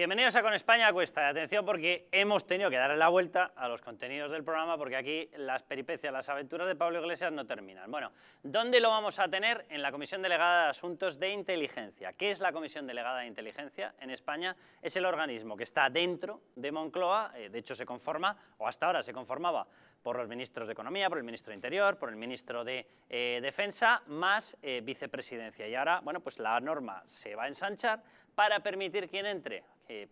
Bienvenidos a Con España a Cuesta. Atención, porque hemos tenido que darle la vuelta a los contenidos del programa, porque aquí las peripecias, las aventuras de Pablo Iglesias no terminan. Bueno, ¿dónde lo vamos a tener? En la Comisión Delegada de Asuntos de Inteligencia. ¿Qué es la Comisión Delegada de Inteligencia en España? Es el organismo que está dentro de Moncloa, de hecho se conforma, o hasta ahora se conformaba, por los ministros de Economía, por el ministro de Interior, por el ministro de Defensa, más vicepresidencia. Y ahora, bueno, pues la norma se va a ensanchar para permitir quién entre.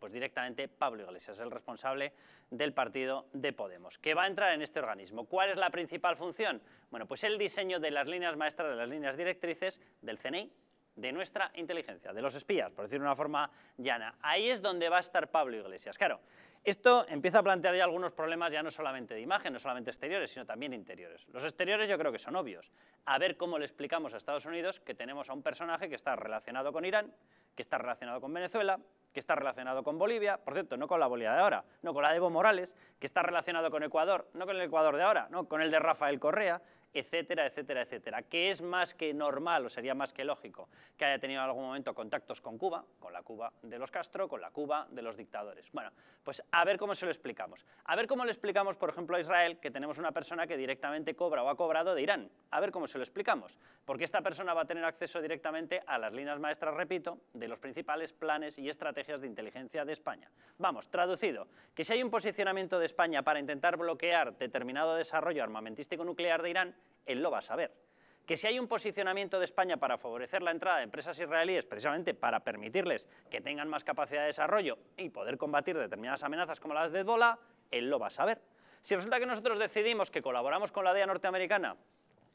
Pues directamente Pablo Iglesias, el responsable del partido de Podemos, que va a entrar en este organismo. ¿Cuál es la principal función? Bueno, pues el diseño de las líneas maestras, de las líneas directrices del CNI, de nuestra inteligencia, de los espías, por decirlo de una forma llana. Ahí es donde va a estar Pablo Iglesias. Claro, esto empieza a plantear ya algunos problemas ya no solamente de imagen, no solamente exteriores, sino también interiores. Los exteriores yo creo que son obvios. A ver cómo le explicamos a Estados Unidos que tenemos a un personaje que está relacionado con Irán, que está relacionado con Venezuela, que está relacionado con Bolivia, por cierto, no con la Bolivia de ahora, no con la de Evo Morales, que está relacionado con Ecuador, no con el Ecuador de ahora, no con el de Rafael Correa, etcétera, etcétera, etcétera, que es más que normal o sería más que lógico que haya tenido en algún momento contactos con Cuba, con la Cuba de los Castro, con la Cuba de los dictadores. Bueno, pues a ver cómo se lo explicamos. A ver cómo le explicamos, por ejemplo, a Israel que tenemos una persona que directamente cobra o ha cobrado de Irán. A ver cómo se lo explicamos, porque esta persona va a tener acceso directamente a las líneas maestras, repito, de los principales planes y estrategias de inteligencia de España. Vamos, traducido, que si hay un posicionamiento de España para intentar bloquear determinado desarrollo armamentístico nuclear de Irán, él lo va a saber. Que si hay un posicionamiento de España para favorecer la entrada de empresas israelíes, precisamente para permitirles que tengan más capacidad de desarrollo y poder combatir determinadas amenazas como las de Hezbolá, él lo va a saber. Si resulta que nosotros decidimos que colaboramos con la DEA norteamericana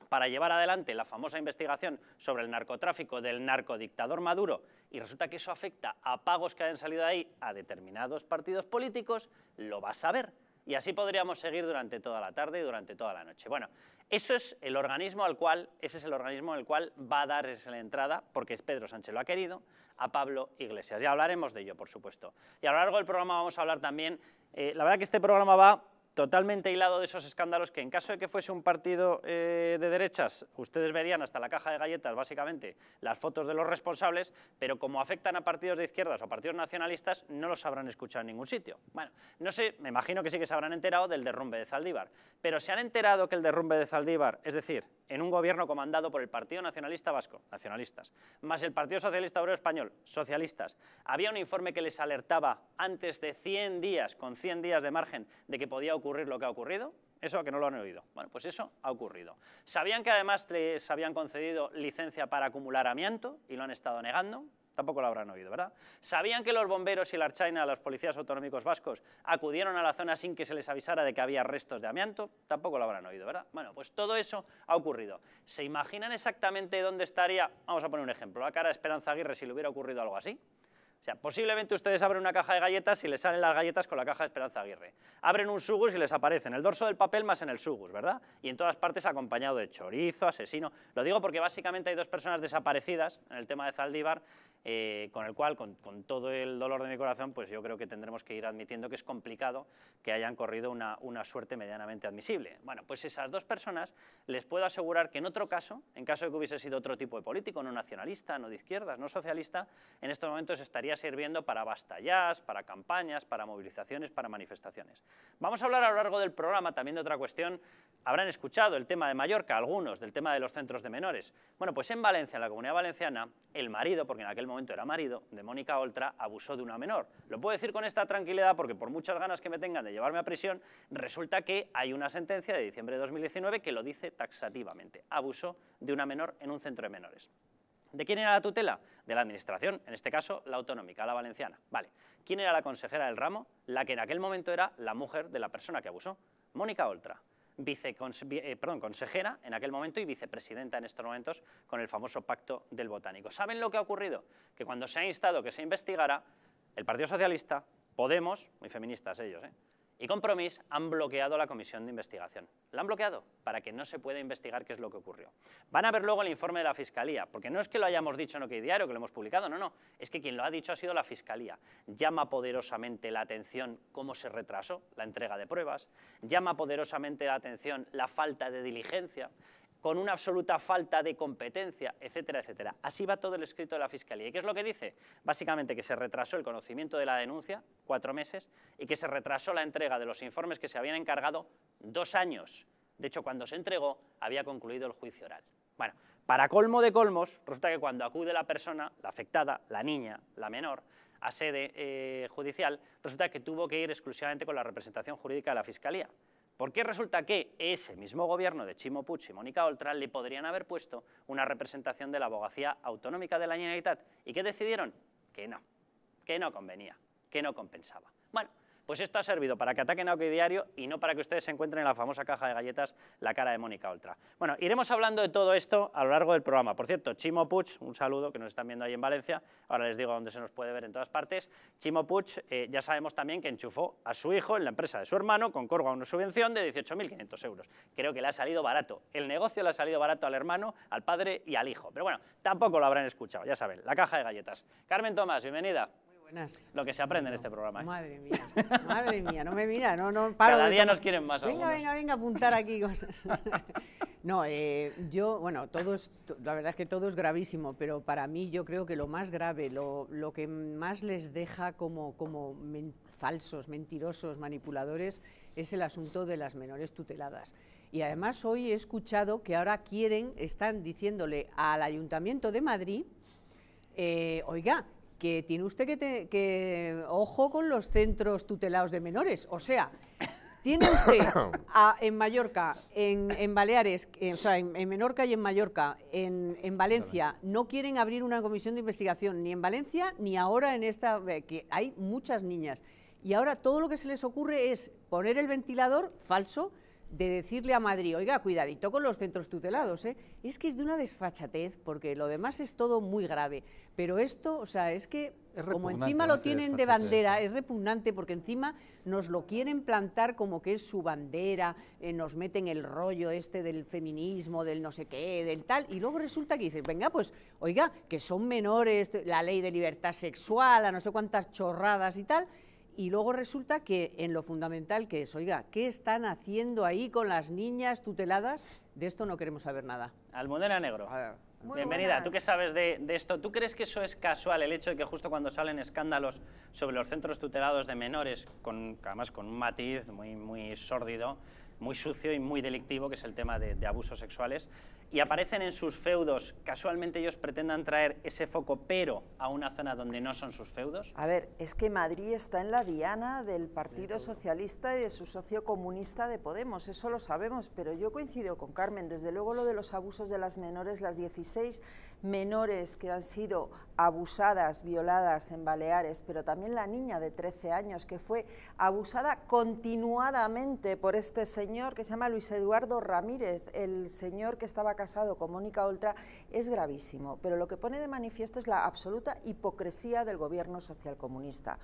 para llevar adelante la famosa investigación sobre el narcotráfico del narcodictador Maduro, y resulta que eso afecta a pagos que hayan salido de ahí a determinados partidos políticos, lo va a saber. Y así podríamos seguir durante toda la tarde y durante toda la noche. Bueno, ese es el organismo al cual va a dar la entrada, porque Pedro Sánchez lo ha querido, a Pablo Iglesias. Ya hablaremos de ello, por supuesto. Y a lo largo del programa vamos a hablar también, la verdad que este programa va totalmente hilado de esos escándalos que en caso de que fuese un partido de derechas, ustedes verían hasta la caja de galletas, básicamente, las fotos de los responsables, pero como afectan a partidos de izquierdas o partidos nacionalistas, no los habrán escuchado en ningún sitio. Bueno, no sé, me imagino que sí que se habrán enterado del derrumbe de Zaldívar, pero ¿se han enterado que el derrumbe de Zaldívar, es decir, en un gobierno comandado por el Partido Nacionalista Vasco, nacionalistas, más el Partido Socialista Obrero Español, socialistas, había un informe que les alertaba antes de 100 días, con 100 días de margen, de que podía ocurrir lo que ha ocurrido? Eso que no lo han oído. Bueno, pues eso ha ocurrido. ¿Sabían que además les habían concedido licencia para acumular amianto y lo han estado negando? Tampoco lo habrán oído, ¿verdad? ¿Sabían que los bomberos y la Ertzaintza, los policías autonómicos vascos, acudieron a la zona sin que se les avisara de que había restos de amianto? Tampoco lo habrán oído, ¿verdad? Bueno, pues todo eso ha ocurrido. ¿Se imaginan exactamente dónde estaría, vamos a poner un ejemplo, la cara de Esperanza Aguirre si le hubiera ocurrido algo así? O sea, posiblemente ustedes abren una caja de galletas y les salen las galletas con la caja de Esperanza Aguirre. Abren un sugus y les aparece en el dorso del papel más en el sugus, ¿verdad? Y en todas partes acompañado de chorizo, asesino. Lo digo porque básicamente hay dos personas desaparecidas en el tema de Zaldívar, con el cual, con todo el dolor de mi corazón, pues yo creo que tendremos que ir admitiendo que es complicado que hayan corrido una suerte medianamente admisible. Bueno, pues esas dos personas les puedo asegurar que en otro caso, en caso de que hubiese sido otro tipo de político, no nacionalista, no de izquierdas, no socialista, en estos momentos estaría sirviendo para bastallas, para campañas, para movilizaciones, para manifestaciones. Vamos a hablar a lo largo del programa también de otra cuestión. Habrán escuchado el tema de Mallorca, algunos, del tema de los centros de menores. Bueno, pues en Valencia, en la Comunidad Valenciana, el marido, porque en aquel momento era marido, de Mónica Oltra, abusó de una menor. Lo puedo decir con esta tranquilidad porque por muchas ganas que me tengan de llevarme a prisión, resulta que hay una sentencia de diciembre de 2019 que lo dice taxativamente. Abusó de una menor en un centro de menores. ¿De quién era la tutela? De la administración, en este caso la autonómica, la valenciana. Vale. ¿Quién era la consejera del ramo? La que en aquel momento era la mujer de la persona que abusó, Mónica Oltra. Consejera en aquel momento y vicepresidenta en estos momentos con el famoso pacto del Botánico. ¿Saben lo que ha ocurrido? Que cuando se ha instado que se investigara, el Partido Socialista, Podemos, muy feministas ellos, y Compromís han bloqueado la comisión de investigación. La han bloqueado para que no se pueda investigar qué es lo que ocurrió. Van a ver luego el informe de la Fiscalía, porque no es que lo hayamos dicho en OKDiario, que lo hemos publicado, no, no. Es que quien lo ha dicho ha sido la Fiscalía. Llama poderosamente la atención cómo se retrasó la entrega de pruebas, llama poderosamente la atención la falta de diligencia, con una absoluta falta de competencia, etcétera, etcétera. Así va todo el escrito de la Fiscalía. ¿Y qué es lo que dice? Básicamente que se retrasó el conocimiento de la denuncia, 4 meses, y que se retrasó la entrega de los informes que se habían encargado 2 años. De hecho, cuando se entregó, había concluido el juicio oral. Bueno, para colmo de colmos, resulta que cuando acude la persona, la afectada, la niña, la menor, a sede judicial, resulta que tuvo que ir exclusivamente con la representación jurídica de la Fiscalía. Porque resulta que ese mismo gobierno de Ximo Puig y Mónica Oltra le podrían haber puesto una representación de la abogacía autonómica de la Generalitat. ¿Y qué decidieron? Que no convenía, que no compensaba. Bueno, pues esto ha servido para que ataquen a OKDiario y no para que ustedes se encuentren en la famosa caja de galletas la cara de Mónica Oltra. Bueno, iremos hablando de todo esto a lo largo del programa. Por cierto, Ximo Puig, un saludo, que nos están viendo ahí en Valencia, ahora les digo dónde se nos puede ver en todas partes. Ximo Puig, ya sabemos también que enchufó a su hijo en la empresa de su hermano con cargo a una subvención de 18.500 euros. Creo que le ha salido barato. El negocio le ha salido barato al hermano, al padre y al hijo. Pero bueno, tampoco lo habrán escuchado, ya saben, la caja de galletas. Carmen Tomás, bienvenida. Lo que se aprende en este programa. Madre mía, madre mía, no me mira, no paro. Cada día nos quieren más. Venga, algunos. venga, apuntar aquí cosas. No, yo, bueno, todos, la verdad es que todo es gravísimo, pero para mí yo creo que lo más grave, lo que más les deja como falsos, mentirosos, manipuladores, es el asunto de las menores tuteladas. Y además hoy he escuchado que ahora están diciéndole al Ayuntamiento de Madrid, oiga, que tiene usted que ojo con los centros tutelados de menores, o sea, tiene usted en Mallorca, en Baleares, o sea, en Menorca y en Mallorca, en Valencia, no quieren abrir una comisión de investigación, ni en Valencia, ni ahora en esta, que hay muchas niñas, y ahora todo lo que se les ocurre es poner el ventilador falso, de decirle a Madrid, oiga, cuidadito con los centros tutelados, ¿eh? Es que es de una desfachatez, porque lo demás es todo muy grave, pero esto, o sea, es que como encima lo tienen de bandera, es repugnante, porque encima nos lo quieren plantar como que es su bandera, nos meten el rollo este del feminismo, del no sé qué, del tal, y luego resulta que dicen, venga, pues, oiga, que son menores, la ley de libertad sexual, a no sé cuántas chorradas y tal. Y luego resulta que en lo fundamental que es, oiga, ¿qué están haciendo ahí con las niñas tuteladas? De esto no queremos saber nada. Almudena Negro, bienvenida. Buenas. ¿Tú qué sabes de esto? ¿Tú crees que eso es casual, el hecho de que justo cuando salen escándalos sobre los centros tutelados de menores, además con un matiz muy sórdido, muy sucio y muy delictivo, que es el tema de abusos sexuales, y aparecen en sus feudos, casualmente ellos pretendan traer ese foco, pero a una zona donde no son sus feudos? A ver, es que Madrid está en la diana del Partido Socialista y de su socio comunista de Podemos, eso lo sabemos, pero yo coincido con Carmen, desde luego lo de los abusos de las menores, las 16 menores que han sido abusadas, violadas en Baleares, pero también la niña de 13 años que fue abusada continuadamente por este señor que se llama Luis Eduardo Ramírez, el señor que estaba casado con Mónica Oltra, es gravísimo, pero lo que pone de manifiesto es la absoluta hipocresía del gobierno socialcomunista.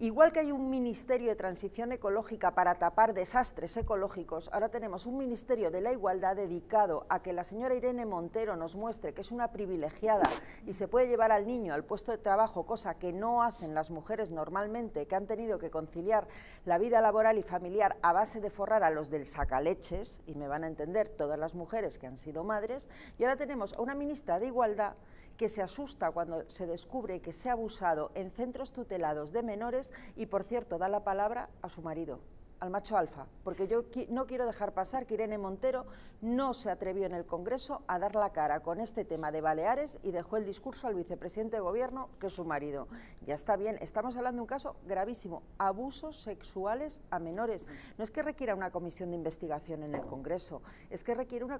Igual que hay un ministerio de transición ecológica para tapar desastres ecológicos, ahora tenemos un ministerio de la igualdad dedicado a que la señora Irene Montero nos muestre que es una privilegiada y se puede llevar al niño al puesto de trabajo, cosa que no hacen las mujeres normalmente, que han tenido que conciliar la vida laboral y familiar a base de forrar a los del sacaleches, y me van a entender todas las mujeres que han sido más. Y ahora tenemos a una ministra de Igualdad que se asusta cuando se descubre que se ha abusado en centros tutelados de menores y, por cierto, da la palabra a su marido, al macho alfa, porque yo no quiero dejar pasar que Irene Montero no se atrevió en el Congreso a dar la cara con este tema de Baleares y dejó el discurso al vicepresidente de Gobierno, que es su marido. Ya está bien, estamos hablando de un caso gravísimo, abusos sexuales a menores. No es que requiera una comisión de investigación en el Congreso, es que requiere una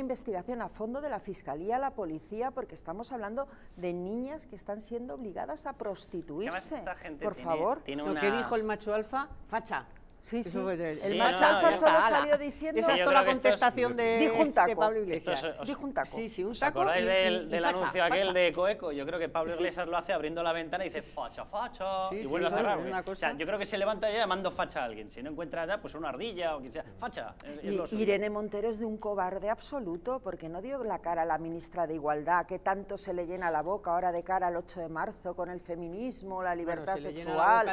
investigación a fondo de la Fiscalía, la Policía, porque estamos hablando de niñas que están siendo obligadas a prostituirse. Por favor. Lo que dijo el macho alfa, facha. Sí, sí. El macho alfa solo salió diciendo... Esa es toda la contestación de Pablo Iglesias. Dijo un taco. Sí, sí, un taco. ¿Os acordáis del anuncio aquel de Coeco? Yo creo que Pablo Iglesias lo hace abriendo la ventana y dice facha, facha, y vuelve a cerrar. O sea, yo creo que se levanta ya llamando facha a alguien. Si no encuentra ya, pues una ardilla o quien sea. Facha. Irene Montero es de un cobarde absoluto, porque no dio la cara a la ministra de Igualdad, que tanto se le llena la boca ahora de cara al 8 de marzo con el feminismo, la libertad sexual.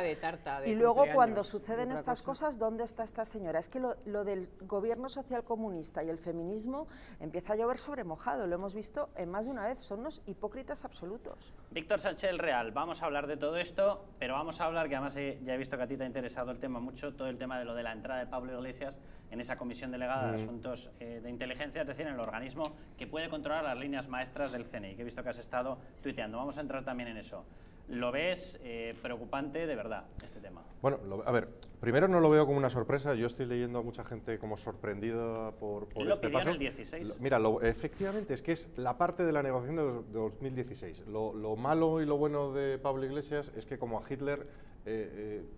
Y luego cuando suceden estas cosas cosas, ¿dónde está esta señora? Es que lo del gobierno social comunista y el feminismo empieza a llover sobre mojado, lo hemos visto en más de una vez, son unos hipócritas absolutos. Víctor Sánchez el Real, vamos a hablar de todo esto, pero vamos a hablar, que además ya he visto que a ti te ha interesado el tema mucho, todo el tema de lo de la entrada de Pablo Iglesias en esa comisión delegada de asuntos de inteligencia, es decir, en el organismo que puede controlar las líneas maestras del CNI, que he visto que has estado tuiteando, vamos a entrar también en eso. ¿Lo ves preocupante de verdad, este tema? Bueno, a ver, primero no lo veo como una sorpresa, yo estoy leyendo a mucha gente como sorprendida por este paso. ¿Lo pidieron el 16? Mira, efectivamente, es que es la parte de la negociación de 2016. Lo malo y lo bueno de Pablo Iglesias es que como a Hitler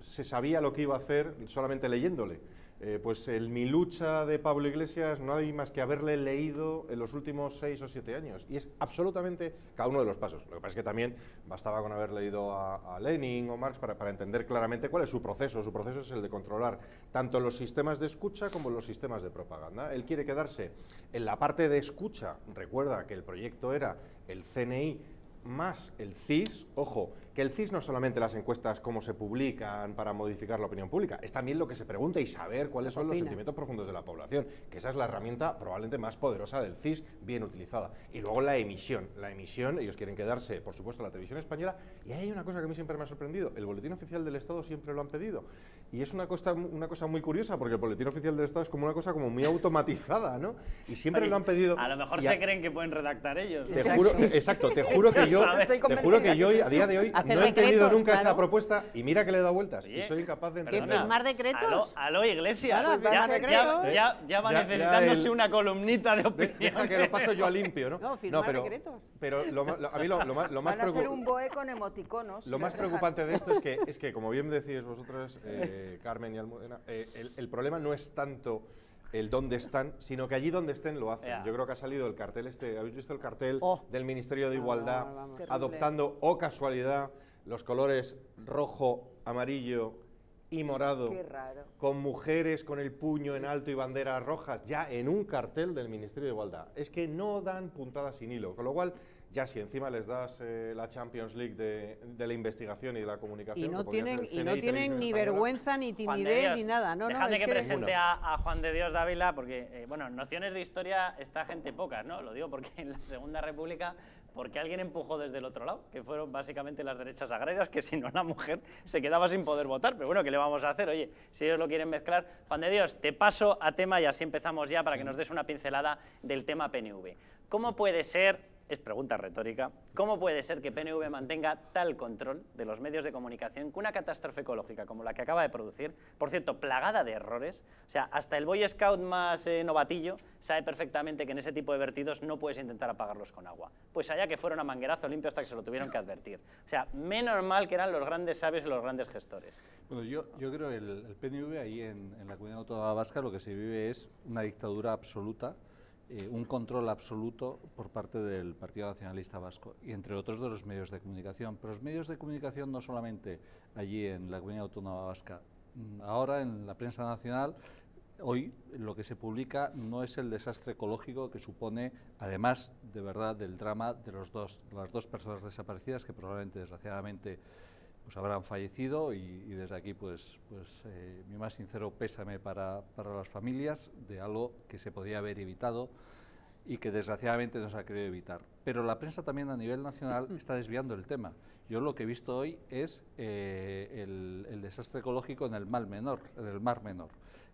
se sabía lo que iba a hacer solamente leyéndole. Pues mi lucha de Pablo Iglesias no hay más que haberle leído en los últimos 6 o 7 años. Y es absolutamente cada uno de los pasos. Lo que pasa es que también bastaba con haber leído a Lenin o Marx para entender claramente cuál es su proceso. Su proceso es el de controlar tanto los sistemas de escucha como los sistemas de propaganda. Él quiere quedarse en la parte de escucha. Recuerda que el proyecto era el CNI más el CIS. Ojo, que el CIS no es solamente las encuestas cómo se publican para modificar la opinión pública, es también lo que se pregunta y saber cuáles son los sentimientos profundos de la población, que esa es la herramienta probablemente más poderosa del CIS, bien utilizada. Y luego la emisión, ellos quieren quedarse, por supuesto, la televisión española, y hay una cosa que a mí siempre me ha sorprendido, el Boletín Oficial del Estado siempre lo han pedido, y es una cosa muy curiosa, porque el Boletín Oficial del Estado es como una cosa como muy automatizada, ¿no? Y siempre lo han pedido. A lo mejor se creen que pueden redactar ellos. Te juro, exacto, te juro que yo a día de hoy no he entendido nunca esa propuesta y mira que le he dado vueltas. Oye, y soy incapaz de entender. ¿Que firmar decretos? Aló, Iglesias. Claro, ya va necesitándose una columnita de opinión. Deja que lo paso yo a limpio, ¿no? No, firmar decretos. Pero a mí lo más preocupante... Van a hacer un BOE con emoticonos. Lo más preocupante de esto es que como bien decís vosotros, Carmen y Almudena, el problema no es tanto el dónde están, sino que allí donde estén lo hacen. Yo creo que ha salido el cartel este, ¿habéis visto el cartel del Ministerio de Igualdad adoptando, oh casualidad, los colores rojo, amarillo y morado, con mujeres con el puño en alto y banderas rojas, ya en un cartel del Ministerio de Igualdad? Es que no dan puntadas sin hilo, con lo cual... Ya si encima les das la Champions League de la investigación y de la comunicación... Y no tienen ni vergüenza, ni timidez, ni nada. Dejadme que presente a Juan de Dios Dávila, porque, bueno, nociones de historia está gente poca, ¿no? Lo digo porque en la Segunda República, porque alguien empujó desde el otro lado, que fueron básicamente las derechas agrarias, que si no la mujer se quedaba sin poder votar. Pero bueno, ¿qué le vamos a hacer? Oye, si ellos lo quieren mezclar... Juan de Dios, te paso a tema y así empezamos ya para que nos des una pincelada del tema PNV. ¿Cómo puede ser... Es pregunta retórica. ¿Cómo puede ser que PNV mantenga tal control de los medios de comunicación que una catástrofe ecológica como la que acaba de producir, por cierto, plagada de errores? O sea, hasta el Boy Scout más novatillo sabe perfectamente que en ese tipo de vertidos no puedes intentar apagarlos con agua. Pues allá que fueron a manguerazo limpio hasta que se lo tuvieron que advertir. O sea, menos mal que eran los grandes sabios y los grandes gestores. Bueno, yo creo que el PNV ahí en la comunidad autónoma vasca lo que se vive es una dictadura absoluta. Un control absoluto por parte del Partido Nacionalista Vasco y entre otros de los medios de comunicación. Pero los medios de comunicación no solamente allí en la Comunidad Autónoma Vasca. Ahora en la prensa nacional, hoy lo que se publica no es el desastre ecológico que supone, además de verdad del drama de las dos personas desaparecidas que probablemente desgraciadamente pues habrán fallecido y desde aquí pues mi más sincero pésame para las familias de algo que se podía haber evitado y que desgraciadamente no se ha querido evitar. Pero la prensa también a nivel nacional está desviando el tema. Yo lo que he visto hoy es el desastre ecológico en el Mar Menor.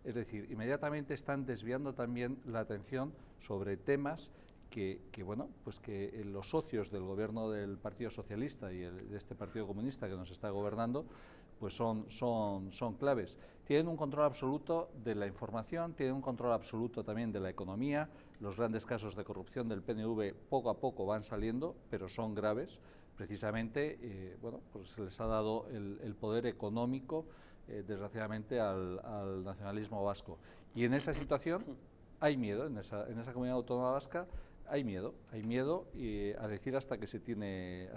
Es decir, inmediatamente están desviando también la atención sobre temas que bueno, pues que los socios del gobierno del Partido Socialista y de este Partido Comunista que nos está gobernando, pues son claves. Tienen un control absoluto de la información, tienen un control absoluto también de la economía. Los grandes casos de corrupción del PNV poco a poco van saliendo, pero son graves. Precisamente, bueno, pues se les ha dado el poder económico, desgraciadamente, al nacionalismo vasco. Y en esa situación hay miedo, en esa comunidad autónoma vasca. Hay miedo a decir hasta que se tiene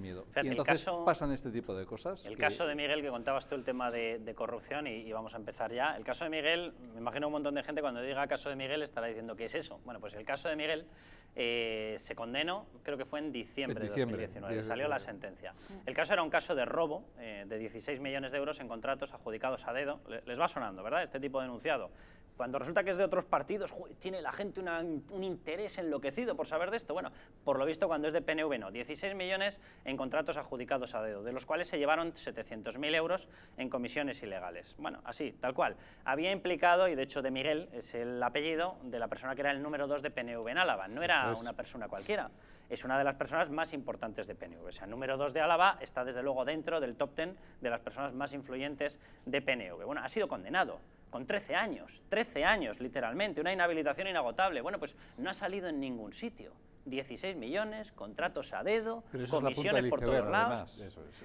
miedo. Fíjate, y entonces pasan este tipo de cosas. El caso de Miguel, que contabas tú el tema de corrupción, y vamos a empezar ya. El caso de Miguel, me imagino un montón de gente cuando diga caso de Miguel estará diciendo ¿qué es eso? Bueno, pues el caso de Miguel se condenó, creo que fue en diciembre de 2019, salió la sentencia. El caso era un caso de robo de 16 millones de euros en contratos adjudicados a dedo. Les va sonando, ¿verdad?, este tipo de enunciado. Cuando resulta que es de otros partidos, tiene la gente un interés enloquecido por saber de esto. Bueno, por lo visto cuando es de PNV no, 16 millones en contratos adjudicados a dedo, de los cuales se llevaron 700.000 euros en comisiones ilegales. Bueno, así, tal cual. Había implicado, y de hecho de Miguel es el apellido de la persona que era el número 2 de PNV en Álava, no era una persona cualquiera. Es una de las personas más importantes de PNV. O sea, el número 2 de Álava está desde luego dentro del top 10 de las personas más influyentes de PNV. Bueno, ha sido condenado con 13 años literalmente, una inhabilitación inagotable. Bueno, pues no ha salido en ningún sitio. 16 millones, contratos a dedo, comisiones por todos lados.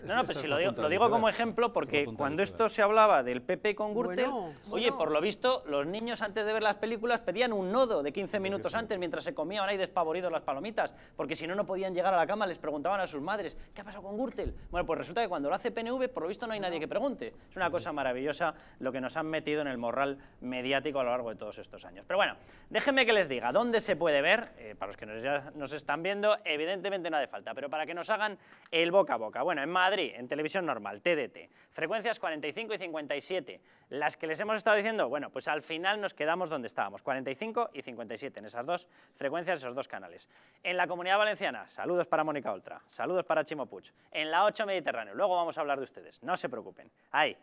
No, pero si lo digo como ejemplo, porque cuando esto se hablaba del PP con Gürtel, oye, por lo visto, los niños antes de ver las películas pedían un nodo de 15 minutos antes mientras se comían ahí despavoridos las palomitas, porque si no, no podían llegar a la cama, les preguntaban a sus madres, ¿qué ha pasado con Gürtel? Bueno, pues resulta que cuando lo hace PNV, por lo visto no hay nadie que pregunte. Es una cosa maravillosa lo que nos han metido en el morral mediático a lo largo de todos estos años. Pero bueno, déjenme que les diga, ¿dónde se puede ver? Para los que nos están viendo, evidentemente no hace falta, pero para que nos hagan el boca a boca. Bueno, en Madrid, en televisión normal, TDT, frecuencias 45 y 57, las que les hemos estado diciendo, bueno, pues al final nos quedamos donde estábamos, 45 y 57, en esas dos frecuencias, esos dos canales. En la Comunidad Valenciana, saludos para Mónica Oltra, saludos para Ximo Puig. En la 8 Mediterráneo, luego vamos a hablar de ustedes, no se preocupen, ahí.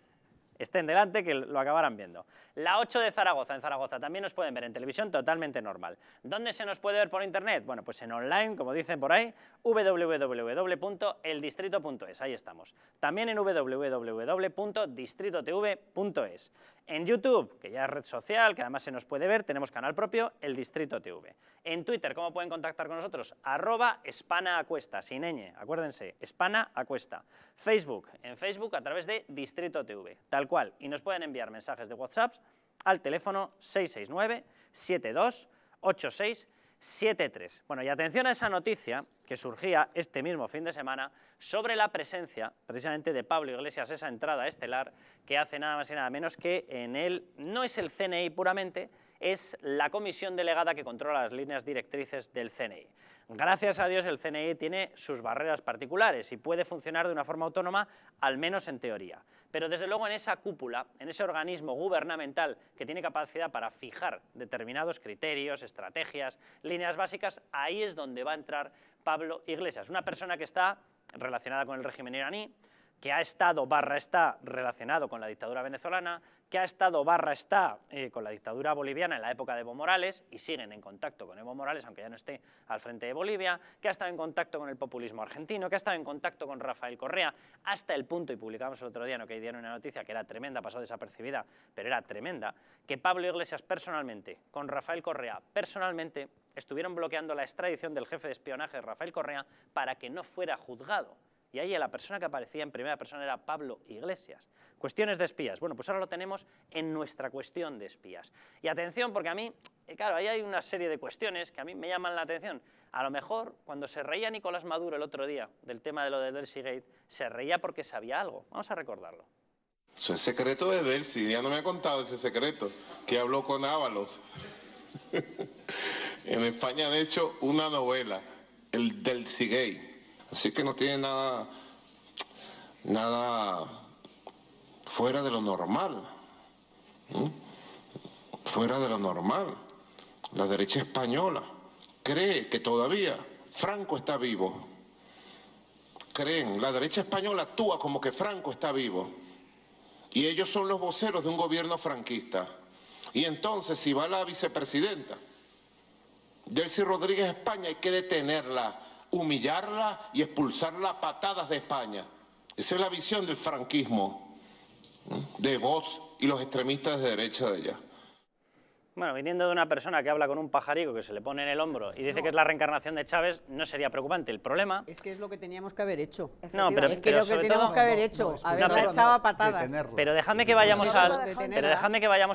Estén delante que lo acabarán viendo. La 8 de Zaragoza, en Zaragoza, también nos pueden ver en televisión totalmente normal. ¿Dónde se nos puede ver por internet? Bueno, pues en online, como dicen por ahí, www.eldistrito.es, ahí estamos. También en www.distritotv.es. En YouTube, que ya es red social, que además se nos puede ver, tenemos canal propio, El Distrito TV. En Twitter, ¿cómo pueden contactar con nosotros? @hispana_acuesta, sin ñ, acuérdense, hispana_acuesta. Facebook, en Facebook a través de Distrito TV, tal cual. Y nos pueden enviar mensajes de WhatsApp al teléfono 669-728673. Bueno, y atención a esa noticia que surgía este mismo fin de semana sobre la presencia, precisamente, de Pablo Iglesias, esa entrada estelar que hace nada más y nada menos que en él, no es el CNI puramente, es la comisión delegada que controla las líneas directrices del CNI. Gracias a Dios el CNI tiene sus barreras particulares y puede funcionar de una forma autónoma, al menos en teoría. Pero desde luego en esa cúpula, en ese organismo gubernamental que tiene capacidad para fijar determinados criterios, estrategias, líneas básicas, ahí es donde va a entrar Pablo Iglesias, una persona que está relacionada con el régimen iraní, que ha estado está relacionado con la dictadura venezolana, que ha estado está con la dictadura boliviana en la época de Evo Morales y siguen en contacto con Evo Morales, aunque ya no esté al frente de Bolivia, que ha estado en contacto con el populismo argentino, que ha estado en contacto con Rafael Correa, hasta el punto, y publicamos el otro día en OKDiario una noticia que era tremenda, pasó desapercibida, pero era tremenda, que Pablo Iglesias personalmente, con Rafael Correa personalmente, estuvieron bloqueando la extradición del jefe de espionaje Rafael Correa para que no fuera juzgado. Y ahí la persona que aparecía en primera persona era Pablo Iglesias. Cuestiones de espías. Bueno, pues ahora lo tenemos en nuestra cuestión de espías. Y atención, porque a mí, claro, ahí hay una serie de cuestiones que a mí me llaman la atención. A lo mejor, cuando se reía Nicolás Maduro el otro día del tema de lo de Delsegate, se reía porque sabía algo. Vamos a recordarlo. Eso es secreto de Delsi. Ya no me ha contado ese secreto, que habló con Ábalos. En España han hecho una novela, el Delsegate. Así que no tiene nada fuera de lo normal, ¿no? Fuera de lo normal. La derecha española cree que todavía Franco está vivo. Creen, la derecha española actúa como que Franco está vivo. Y ellos son los voceros de un gobierno franquista. Y entonces si va la vicepresidenta, Delcy Rodríguez España, hay que detenerla, humillarla y expulsarla a patadas de España. Esa es la visión del franquismo, de Vox y los extremistas de derecha de allá. Bueno, viniendo de una persona que habla con un pajarico que se le pone en el hombro y dice que es la reencarnación de Chávez, no sería preocupante. El problema... Es que es lo que teníamos que haber hecho. No, pero es que lo que teníamos que haber hecho, haberla echado a patadas. Pero déjame que vayamos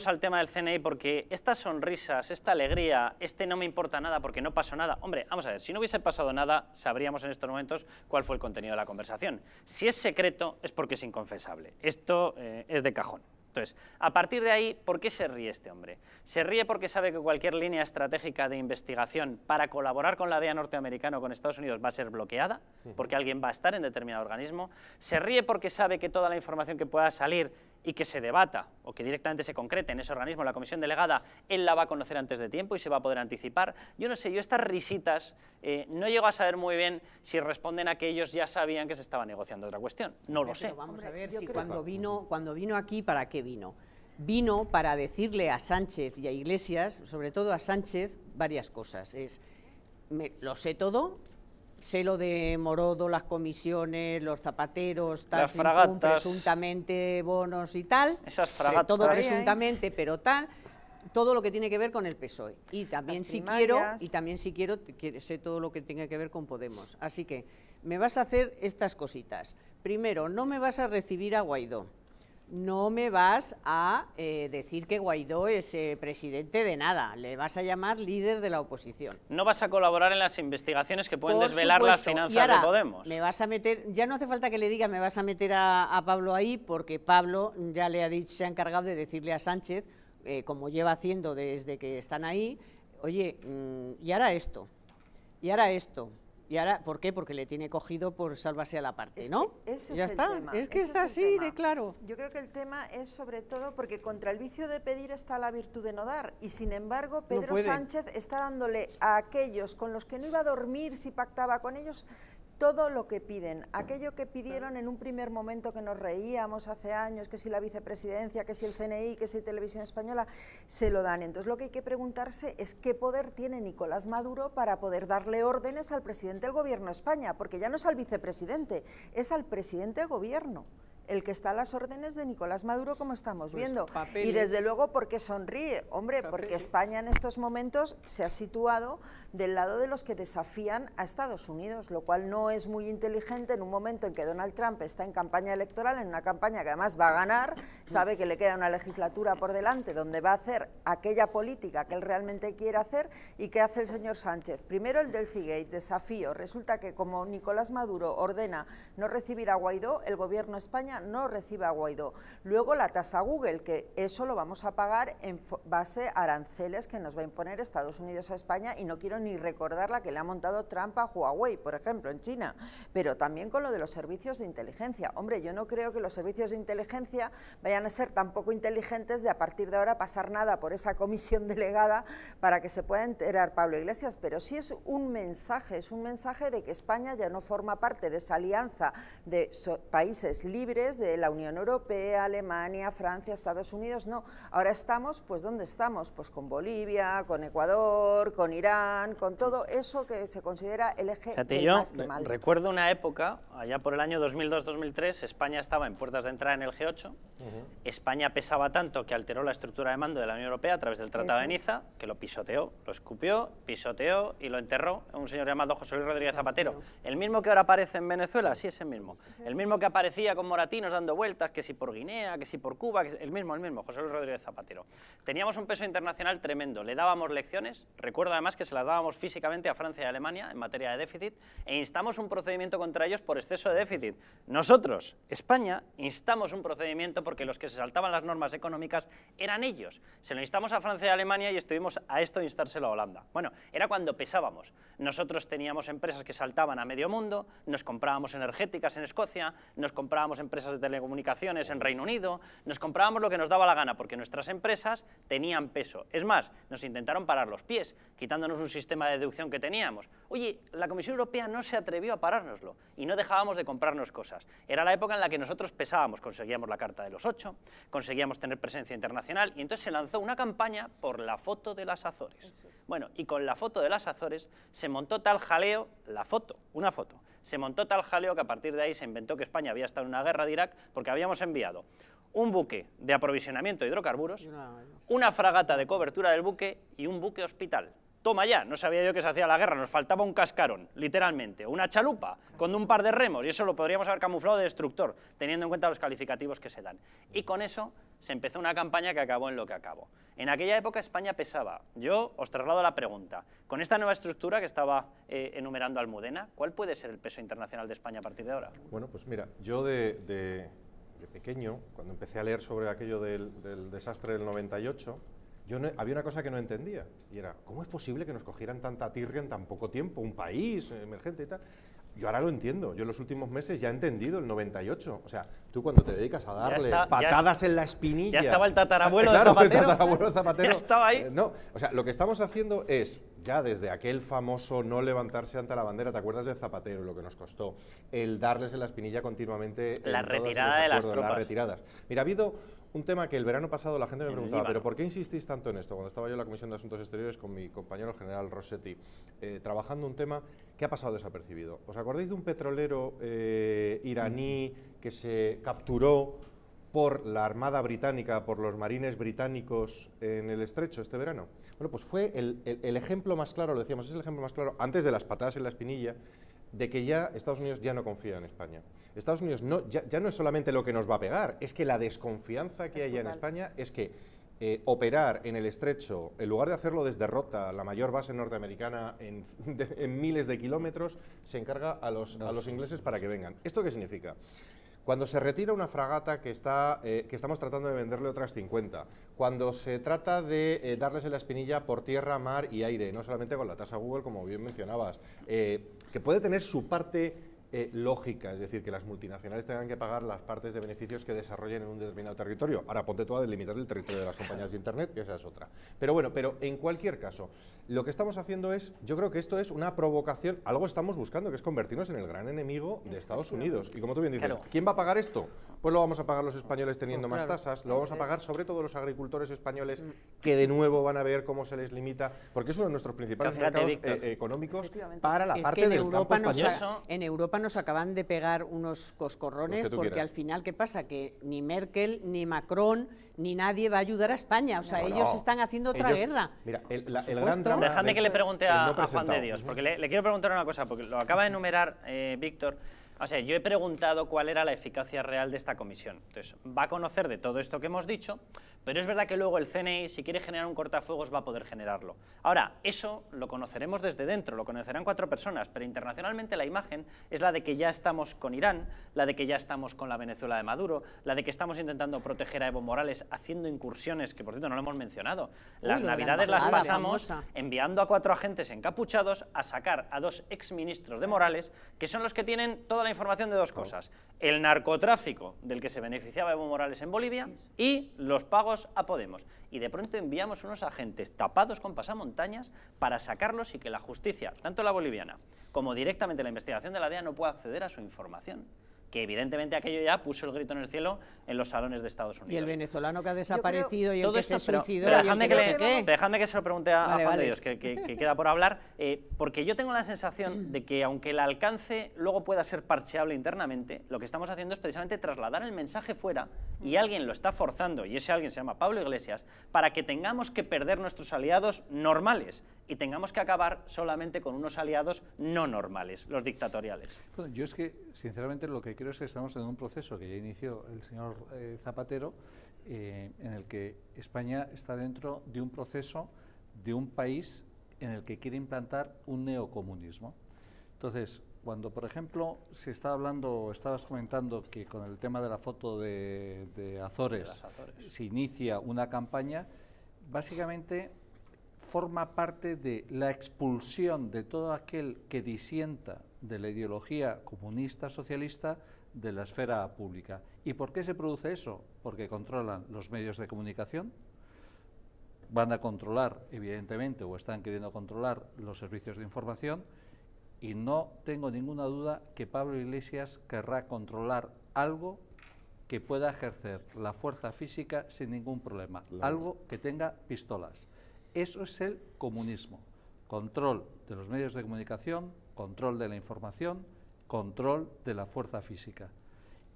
al tema del CNI, porque estas sonrisas, esta alegría, este no me importa nada porque no pasó nada. Hombre, vamos a ver, si no hubiese pasado nada, sabríamos en estos momentos cuál fue el contenido de la conversación. Si es secreto, es porque es inconfesable. Esto es de cajón. Entonces, a partir de ahí, ¿por qué se ríe este hombre? Se ríe porque sabe que cualquier línea estratégica de investigación para colaborar con la DEA norteamericana o con Estados Unidos va a ser bloqueada, porque alguien va a estar en determinado organismo. Se ríe porque sabe que toda la información que pueda salir y que se debata o que directamente se concrete en ese organismo, la comisión delegada, él la va a conocer antes de tiempo y se va a poder anticipar. Yo no sé, yo estas risitas no llego a saber muy bien si responden a que ellos ya sabían que se estaba negociando otra cuestión. No lo sé. Vamos a ver si cuando vino aquí, ¿para qué vino? Vino para decirle a Sánchez y a Iglesias, sobre todo a Sánchez, varias cosas. Lo sé todo, sé lo de Morodo, las comisiones, los zapateros, tal, las fragatas, presuntamente bonos y tal. Esas fragatas. Todo presuntamente, pero tal, todo lo que tiene que ver con el PSOE. Y también si quiero, sé todo lo que tenga que ver con Podemos. Así que me vas a hacer estas cositas. Primero, no me vas a recibir a Guaidó. No me vas a decir que Guaidó es presidente de nada, le vas a llamar líder de la oposición. No vas a colaborar en las investigaciones que pueden desvelar las finanzas y ahora, de Podemos. Me vas a meter, ya no hace falta que le diga, me vas a meter a Pablo ahí, porque Pablo ya le ha dicho, se ha encargado de decirle a Sánchez, como lleva haciendo desde que están ahí, oye, y ahora esto, y ahora esto. Y ahora, ¿por qué? Porque le tiene cogido por salvarse a la parte, ¿no? Ya está, es que está así de claro. Yo creo que el tema es sobre todo porque contra el vicio de pedir está la virtud de no dar. Y sin embargo, Pedro Sánchez está dándole a aquellos con los que no iba a dormir si pactaba con ellos todo lo que piden. Aquello que pidieron en un primer momento que nos reíamos hace años, que si la vicepresidencia, que si el CNI, que si Televisión Española, se lo dan. Entonces lo que hay que preguntarse es qué poder tiene Nicolás Maduro para poder darle órdenes al presidente del gobierno de España, porque ya no es al vicepresidente, es al presidente del gobierno el que está a las órdenes de Nicolás Maduro, como estamos viendo. Y desde luego, ¿por qué sonríe? Hombre, porque España en estos momentos se ha situado del lado de los que desafían a Estados Unidos, lo cual no es muy inteligente en un momento en que Donald Trump está en campaña electoral, en una campaña que además va a ganar, sabe que le queda una legislatura por delante donde va a hacer aquella política que él realmente quiere hacer. ¿Y qué hace el señor Sánchez? Primero el Delfigate, desafío. Resulta que como Nicolás Maduro ordena no recibir a Guaidó, el gobierno de España no recibe a Guaidó. Luego la tasa Google, que eso lo vamos a pagar en base a aranceles que nos va a imponer Estados Unidos a España, y no quiero ni recordar la que le ha montado Trump a Huawei, por ejemplo, en China. Pero también con lo de los servicios de inteligencia. Hombre, yo no creo que los servicios de inteligencia vayan a ser tan poco inteligentes de a partir de ahora pasar nada por esa comisión delegada para que se pueda enterar Pablo Iglesias, pero sí es un mensaje de que España ya no forma parte de esa alianza de países libres de la Unión Europea, Alemania, Francia, Estados Unidos. No, ahora estamos, pues ¿dónde estamos? Pues con Bolivia, con Ecuador, con Irán, con todo eso que se considera el eje más que mal. Recuerdo una época, allá por el año 2002-2003, España estaba en puertas de entrada en el G8, España pesaba tanto que alteró la estructura de mando de la Unión Europea a través del Tratado de Niza, que lo pisoteó, lo escupió, pisoteó y lo enterró un señor llamado José Luis Rodríguez Zapatero, el mismo que ahora aparece en Venezuela, sí, es el mismo, el mismo que aparecía con Moratí dando vueltas, que si por Guinea, que si por Cuba, que el mismo, José Luis Rodríguez Zapatero. Teníamos un peso internacional tremendo, le dábamos lecciones, recuerdo además que se las dábamos físicamente a Francia y a Alemania en materia de déficit, e instamos un procedimiento contra ellos por exceso de déficit. Nosotros, España, instamos un procedimiento porque los que se saltaban las normas económicas eran ellos. Se lo instamos a Francia y a Alemania y estuvimos a esto de instárselo a Holanda. Bueno, era cuando pesábamos. Nosotros teníamos empresas que saltaban a medio mundo, nos comprábamos energéticas en Escocia, nos comprábamos empresas de telecomunicaciones en Reino Unido, nos comprábamos lo que nos daba la gana porque nuestras empresas tenían peso. Es más, nos intentaron parar los pies, quitándonos un sistema de deducción que teníamos. Oye, la Comisión Europea no se atrevió a parárnoslo y no dejábamos de comprarnos cosas. Era la época en la que nosotros pesábamos, conseguíamos la Carta de los 8, conseguíamos tener presencia internacional y entonces se lanzó una campaña por la foto de las Azores. Bueno, y con la foto de las Azores se montó tal jaleo, se montó tal jaleo que a partir de ahí se inventó que España había estado en una guerra de Irak porque habíamos enviado un buque de aprovisionamiento de hidrocarburos, una fragata de cobertura del buque y un buque hospital. Toma ya, no sabía yo que se hacía la guerra, nos faltaba un cascarón, literalmente, una chalupa con un par de remos, y eso lo podríamos haber camuflado de destructor, teniendo en cuenta los calificativos que se dan. Y con eso se empezó una campaña que acabó en lo que acabó. En aquella época España pesaba, yo os traslado la pregunta, con esta nueva estructura que estaba enumerando Almudena, ¿cuál puede ser el peso internacional de España a partir de ahora? Bueno, pues mira, yo de pequeño, cuando empecé a leer sobre aquello del desastre del 98, había una cosa que no entendía, y era, ¿cómo es posible que nos cogieran tanta tirria en tan poco tiempo? Un país emergente y tal. Yo ahora lo entiendo, yo en los últimos meses ya he entendido el 98. O sea, tú cuando te dedicas a darle patadas en la espinilla... Ya estaba el tatarabuelo de Zapatero. Claro, el tatarabuelo de Zapatero. Ya estaba ahí. No, o sea, lo que estamos haciendo es, ya desde aquel famoso no levantarse ante la bandera, ¿te acuerdas de Zapatero, lo que nos costó? El darles en la espinilla continuamente... La retirada de las tropas. Las retiradas. Mira, ha habido un tema que el verano pasado la gente me preguntaba, ¿pero por qué insistís tanto en esto? Cuando estaba yo en la Comisión de Asuntos Exteriores con mi compañero general Rossetti, trabajando un tema que ha pasado desapercibido. ¿Os acordáis de un petrolero iraní que se capturó por la Armada Británica, por los marines británicos en el Estrecho este verano? Bueno, pues fue el ejemplo más claro, lo decíamos, es el ejemplo más claro, antes de las patadas en la espinilla, de que ya Estados Unidos ya no confía en España. Estados Unidos ya no es solamente lo que nos va a pegar, es que la desconfianza que hay en España es que operar en el Estrecho, en lugar de hacerlo desde Rota, la mayor base norteamericana en miles de kilómetros, se encarga a los ingleses para que vengan. ¿Esto qué significa? Cuando se retira una fragata que estamos tratando de venderle otras 50, cuando se trata de darles en la espinilla por tierra, mar y aire, no solamente con la tasa Google, como bien mencionabas, que puede tener su parte lógica, es decir, que las multinacionales tengan que pagar las partes de beneficios que desarrollen en un determinado territorio. Ahora, ponte tú a delimitar el territorio de las compañías de Internet, que esa es otra. Pero bueno, pero en cualquier caso, lo que estamos haciendo es, yo creo que esto es una provocación, algo estamos buscando, que es convertirnos en el gran enemigo de Estados Unidos. Y como tú bien dices, claro, ¿quién va a pagar esto? Pues lo vamos a pagar los españoles teniendo más tasas, lo vamos a pagar sobre todo los agricultores españoles, que de nuevo van a ver cómo se les limita, porque es uno de nuestros principales mercados económicos para la parte del campo español. En Europa nos acaban de pegar unos coscorrones porque quieras. Al final, ¿qué pasa? Que ni Merkel, ni Macron, ni nadie va a ayudar a España. O sea, ellos están haciendo otra guerra. Mira, el gran drama... Dejadme que le pregunte a Juan de Dios, porque le quiero preguntar una cosa, porque lo acaba de enumerar Víctor. O sea, yo he preguntado cuál era la eficacia real de esta comisión. Entonces, va a conocer de todo esto que hemos dicho, pero es verdad que luego el CNI, si quiere generar un cortafuegos, va a poder generarlo. Ahora, eso lo conoceremos desde dentro, lo conocerán 4 personas, pero internacionalmente la imagen es la de que ya estamos con Irán, la de que ya estamos con la Venezuela de Maduro, la de que estamos intentando proteger a Evo Morales haciendo incursiones, que por cierto no lo hemos mencionado. Las Navidades las pasamos enviando a 4 agentes encapuchados a sacar a 2 exministros de Morales, que son los que tienen toda la información de 2 cosas, el narcotráfico del que se beneficiaba Evo Morales en Bolivia y los pagos a Podemos. Y de pronto enviamos unos agentes tapados con pasamontañas para sacarlos y que la justicia, tanto la boliviana como directamente la investigación de la DEA, no pueda acceder a su información. Que evidentemente aquello ya puso el grito en el cielo en los salones de Estados Unidos. Y el venezolano que ha desaparecido y el que se suicidó. Dejadme que se lo pregunte a Juan de Dios, que queda por hablar, porque yo tengo la sensación de que aunque el alcance luego pueda ser parcheable internamente, lo que estamos haciendo es precisamente trasladar el mensaje fuera y alguien lo está forzando, y ese alguien se llama Pablo Iglesias, para que tengamos que perder nuestros aliados normales y tengamos que acabar solamente con unos aliados no normales, los dictatoriales. Bueno, yo es que, sinceramente, lo que creo es que estamos en un proceso que ya inició el señor Zapatero, en el que España está dentro de un proceso de un país en el que quiere implantar un neocomunismo. Entonces, cuando, por ejemplo, se está hablando, o estabas comentando que con el tema de la foto de Azores se inicia una campaña, básicamente forma parte de la expulsión de todo aquel que disienta de la ideología comunista socialista de la esfera pública. ¿Y por qué se produce eso? Porque controlan los medios de comunicación, van a controlar, evidentemente, o están queriendo controlar los servicios de información, y no tengo ninguna duda que Pablo Iglesias querrá controlar algo que pueda ejercer la fuerza física sin ningún problema, algo que tenga pistolas. Eso es el comunismo, control de los medios de comunicación, control de la información, control de la fuerza física.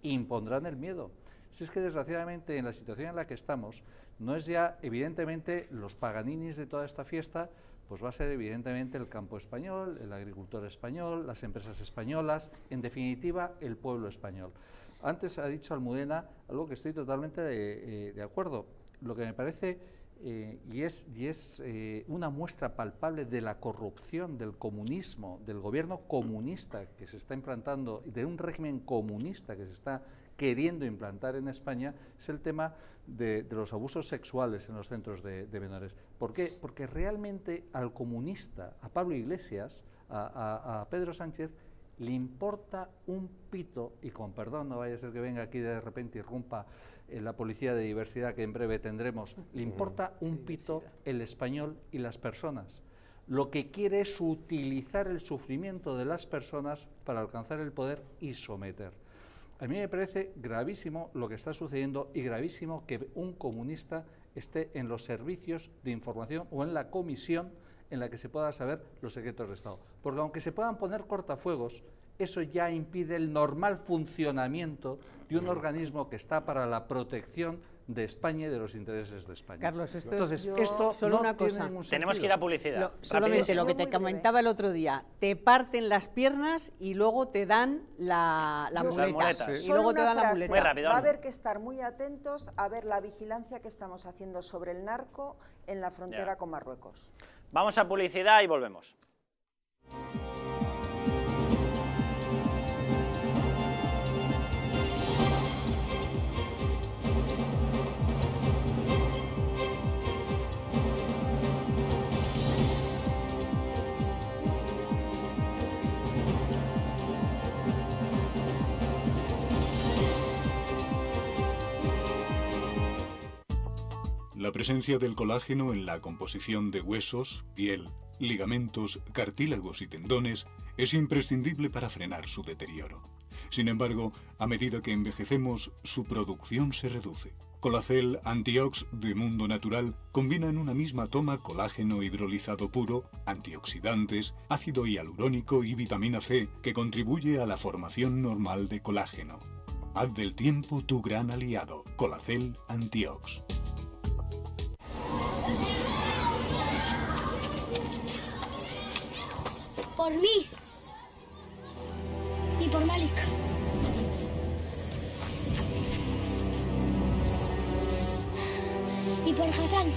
Impondrán el miedo. Si es que desgraciadamente en la situación en la que estamos, no es ya evidentemente los Paganinis de toda esta fiesta, pues va a ser evidentemente el campo español, el agricultor español, las empresas españolas, en definitiva el pueblo español. Antes ha dicho Almudena algo que estoy totalmente de acuerdo, lo que me parece y es una muestra palpable de la corrupción, del comunismo, del gobierno comunista que se está implantando, de un régimen comunista que se está queriendo implantar en España, es el tema de los abusos sexuales en los centros de menores. ¿Por qué? Porque realmente al comunista, a Pablo Iglesias, a Pedro Sánchez, le importa un pito, y con perdón, no vaya a ser que venga aquí de repente y irrumpa la policía de diversidad que en breve tendremos, le importa un pito el español y las personas. Lo que quiere es utilizar el sufrimiento de las personas para alcanzar el poder y someter. A mí me parece gravísimo lo que está sucediendo y gravísimo que un comunista esté en los servicios de información o en la comisión en la que se puedan saber los secretos de Estado. Porque aunque se puedan poner cortafuegos, eso ya impide el normal funcionamiento de un organismo que está para la protección de España y de los intereses de España. Carlos, esto Entonces, solo una cosa. Tenemos que ir a publicidad. Solamente lo que te comentaba el otro día, te parten las piernas y luego te dan la muleta. Y luego te dan la muleta. Muy rápido, va a haber que estar muy atentos a ver la vigilancia que estamos haciendo sobre el narco en la frontera con Marruecos. Vamos a publicidad y volvemos. La presencia del colágeno en la composición de huesos, piel, ligamentos, cartílagos y tendones es imprescindible para frenar su deterioro. Sin embargo, a medida que envejecemos, su producción se reduce. Colacel Antiox de Mundo Natural combina en una misma toma colágeno hidrolizado puro, antioxidantes, ácido hialurónico y vitamina C que contribuye a la formación normal de colágeno. Haz del tiempo tu gran aliado, Colacel Antiox. Por mí y por Malik. Y por Hassan.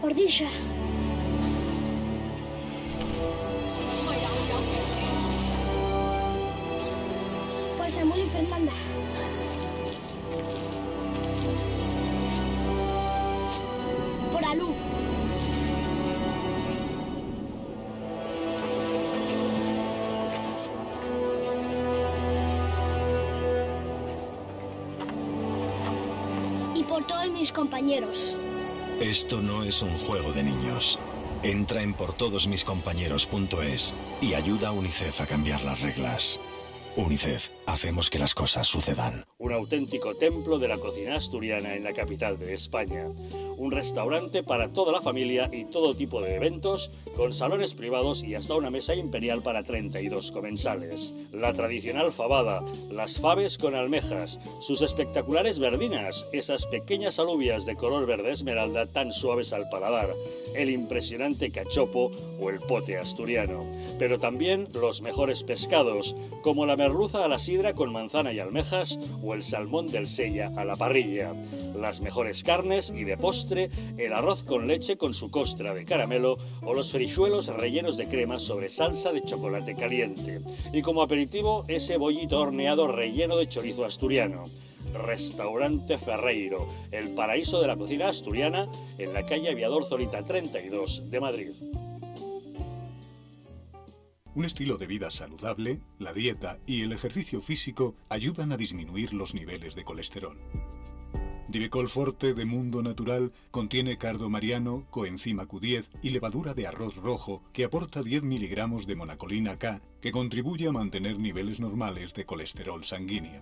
Por Disha. Por Samuel y Fernanda. Y por todos mis compañeros. Esto no es un juego de niños. Entra en portodosmiscompañeros.es y ayuda a UNICEF a cambiar las reglas. UNICEF, hacemos que las cosas sucedan. Un auténtico templo de la cocina asturiana en la capital de España. Un restaurante para toda la familia y todo tipo de eventos, con salones privados y hasta una mesa imperial para 32 comensales. La tradicional fabada, las faves con almejas, sus espectaculares verdinas, esas pequeñas alubias de color verde esmeralda tan suaves al paladar, el impresionante cachopo o el pote asturiano. Pero también los mejores pescados, como la merluza a la sidra con manzana y almejas o el salmón del Sella a la parrilla. Las mejores carnes y de postre, el arroz con leche con su costra de caramelo o los frischuelos rellenos de crema sobre salsa de chocolate caliente. Y como aperitivo, ese bollito horneado relleno de chorizo asturiano. Restaurante Ferreiro, el paraíso de la cocina asturiana, en la calle Aviador Zorita 32 de Madrid. Un estilo de vida saludable, la dieta y el ejercicio físico ayudan a disminuir los niveles de colesterol. Divecol Forte de Mundo Natural contiene cardo mariano, coenzima Q10 y levadura de arroz rojo que aporta 10 miligramos de monacolina K que contribuye a mantener niveles normales de colesterol sanguíneo.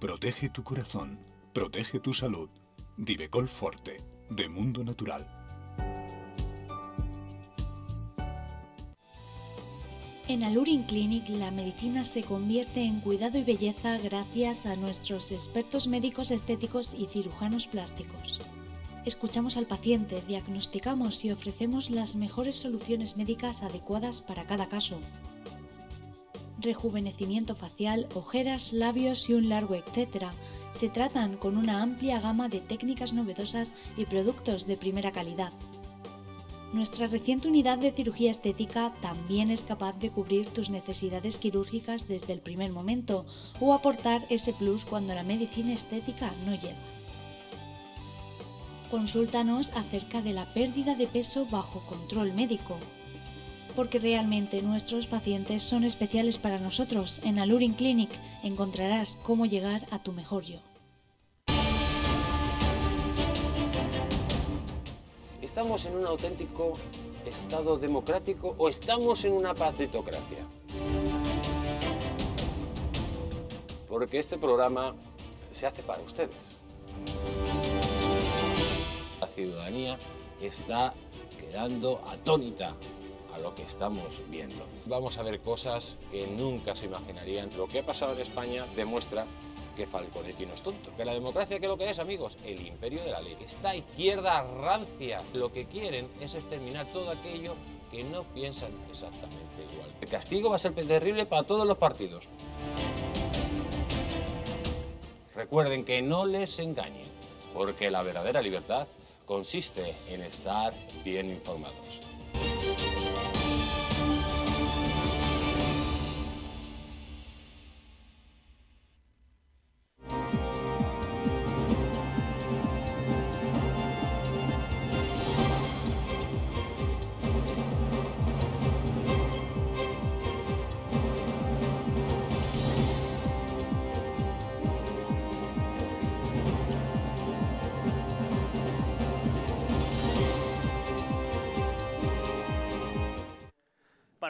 Protege tu corazón, protege tu salud. Divecol Forte de Mundo Natural. En Alurin Clinic la medicina se convierte en cuidado y belleza gracias a nuestros expertos médicos estéticos y cirujanos plásticos. Escuchamos al paciente, diagnosticamos y ofrecemos las mejores soluciones médicas adecuadas para cada caso. Rejuvenecimiento facial, ojeras, labios y un largo etcétera se tratan con una amplia gama de técnicas novedosas y productos de primera calidad. Nuestra reciente unidad de cirugía estética también es capaz de cubrir tus necesidades quirúrgicas desde el primer momento o aportar ese plus cuando la medicina estética no llega. Consúltanos acerca de la pérdida de peso bajo control médico, porque realmente nuestros pacientes son especiales para nosotros. En Alurin Clinic encontrarás cómo llegar a tu mejor yo. ¿Estamos en un auténtico Estado democrático o estamos en una partitocracia? Porque este programa se hace para ustedes. La ciudadanía está quedando atónita a lo que estamos viendo. Vamos a ver cosas que nunca se imaginarían. Lo que ha pasado en España demuestra que Falconetti no es tonto. Que la democracia, ¿qué es lo que es, amigos? El imperio de la ley. Esta izquierda rancia lo que quieren es exterminar todo aquello que no piensan exactamente igual. El castigo va a ser terrible para todos los partidos. Recuerden que no les engañen, porque la verdadera libertad consiste en estar bien informados.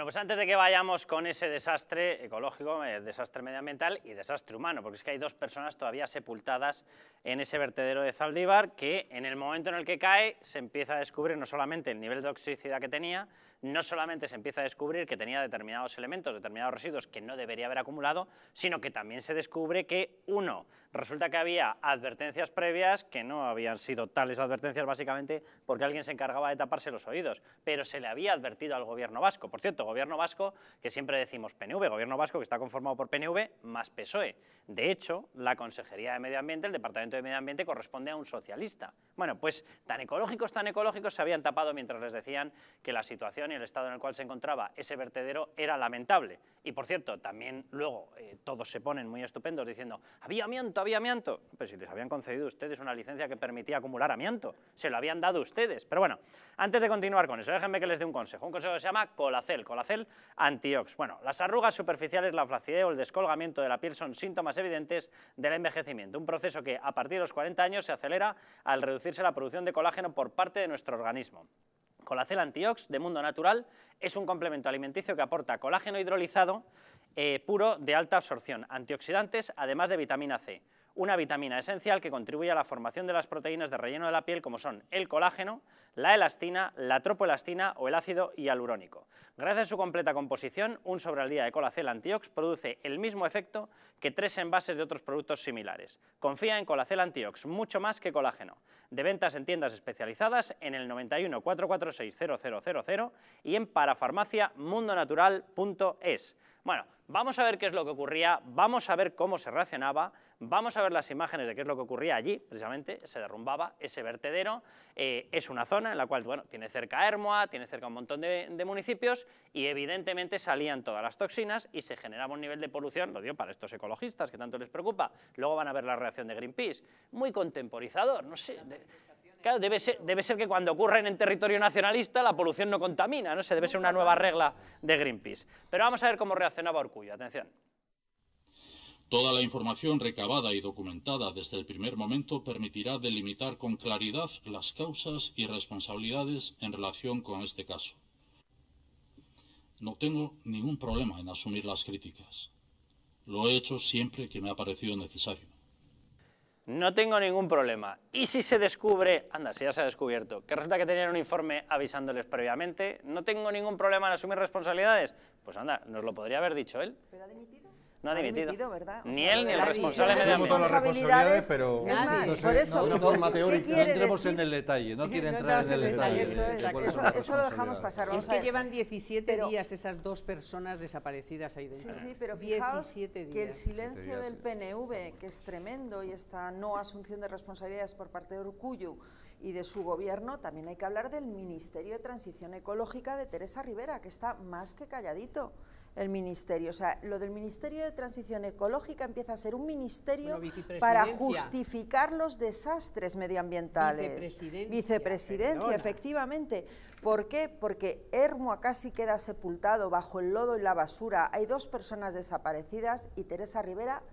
Pues antes de que vayamos con ese desastre ecológico, desastre medioambiental y desastre humano, porque es que hay dos personas todavía sepultadas en ese vertedero de Zaldívar que en el momento en el que cae se empieza a descubrir no solamente el nivel de toxicidad que tenía, no solamente se empieza a descubrir que tenía determinados elementos, determinados residuos que no debería haber acumulado, sino que también se descubre que, uno, resulta que había advertencias previas, que no habían sido tales advertencias básicamente porque alguien se encargaba de taparse los oídos, pero se le había advertido al gobierno vasco. Por cierto, gobierno vasco, que siempre decimos PNV, gobierno vasco que está conformado por PNV más PSOE. De hecho, la Consejería de Medio Ambiente, el Departamento de Medio Ambiente, corresponde a un socialista. Bueno, pues tan ecológicos se habían tapado mientras les decían que la situación y el estado en el cual se encontraba ese vertedero era lamentable. Y por cierto, también luego todos se ponen muy estupendos diciendo, había amianto, había amianto. Pues si les habían concedido ustedes una licencia que permitía acumular amianto, se lo habían dado ustedes. Pero bueno, antes de continuar con eso, déjenme que les dé un consejo que se llama Colacel, Colacel Antiox. Bueno, las arrugas superficiales, la flacidez o el descolgamiento de la piel son síntomas evidentes del envejecimiento, un proceso que a partir de los 40 años se acelera al reducirse la producción de colágeno por parte de nuestro organismo. Colacel Antiox, de Mundo Natural, es un complemento alimenticio que aporta colágeno hidrolizado puro de alta absorción, antioxidantes, además de vitamina C. Una vitamina esencial que contribuye a la formación de las proteínas de relleno de la piel como son el colágeno, la elastina, la tropoelastina o el ácido hialurónico. Gracias a su completa composición, un sobre al día de Colacel Antiox produce el mismo efecto que 3 envases de otros productos similares. Confía en Colacel Antiox, mucho más que colágeno. De ventas en tiendas especializadas en el 91 446 000 y en parafarmaciamundonatural.es. Bueno, vamos a ver qué es lo que ocurría, vamos a ver cómo se reaccionaba, vamos a ver las imágenes de qué es lo que ocurría allí, precisamente se derrumbaba ese vertedero, es una zona en la cual, bueno, tiene cerca Ermua, tiene cerca un montón de municipios y evidentemente salían todas las toxinas y se generaba un nivel de polución, lo digo para estos ecologistas que tanto les preocupa, luego van a ver la reacción de Greenpeace, muy contemporizador, no sé... Claro, debe ser que cuando ocurren en territorio nacionalista la polución no contamina, no sé, debe ser una nueva regla de Greenpeace. Pero vamos a ver cómo reaccionaba Urcullu, atención. Toda la información recabada y documentada desde el primer momento permitirá delimitar con claridad las causas y responsabilidades en relación con este caso. No tengo ningún problema en asumir las críticas. Lo he hecho siempre que me ha parecido necesario. no tengo ningún problema. Y si se descubre, anda, si ya se ha descubierto, que resulta que tenían un informe avisándoles previamente, no tengo ningún problema en asumir responsabilidades, pues anda, nos lo podría haber dicho él. ¿Pero ha dimitido? No ha dimitido, ¿verdad? Ni él ni el responsable de las responsabilidades, pero es más, por eso, de una forma teórica, no entremos en el detalle, no quiere entrar en el detalle. Eso lo dejamos pasar. Es que llevan 17 días esas dos personas desaparecidas ahí dentro. Sí, sí, pero fijaos que el silencio del PNV, que es tremendo, y esta no asunción de responsabilidades por parte de Urkullu y de su gobierno, también hay que hablar del Ministerio de Transición Ecológica de Teresa Rivera, que está más que calladito. El ministerio, o sea, lo del Ministerio de Transición Ecológica empieza a ser un ministerio para justificar los desastres medioambientales. Vicepresidencia, efectivamente. ¿Por qué? Porque Ermua casi queda sepultado bajo el lodo y la basura. Hay dos personas desaparecidas y Teresa Rivera,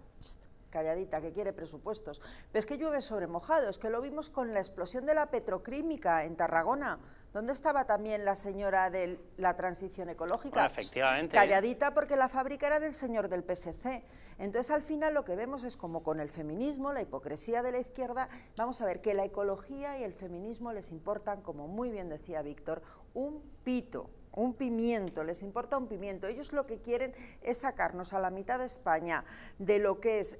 calladita, que quiere presupuestos. Pero es que llueve sobre mojado, es que lo vimos con la explosión de la petroquímica en Tarragona. ¿Dónde estaba también la señora de la transición ecológica? Bueno, efectivamente. Calladita, porque la fábrica era del señor del PSC. Entonces, al final, lo que vemos es como con el feminismo, la hipocresía de la izquierda. Vamos a ver que la ecología y el feminismo les importan, como muy bien decía Víctor, un pito. Un pimiento, les importa un pimiento. Ellos lo que quieren es sacarnos a la mitad de España de lo que es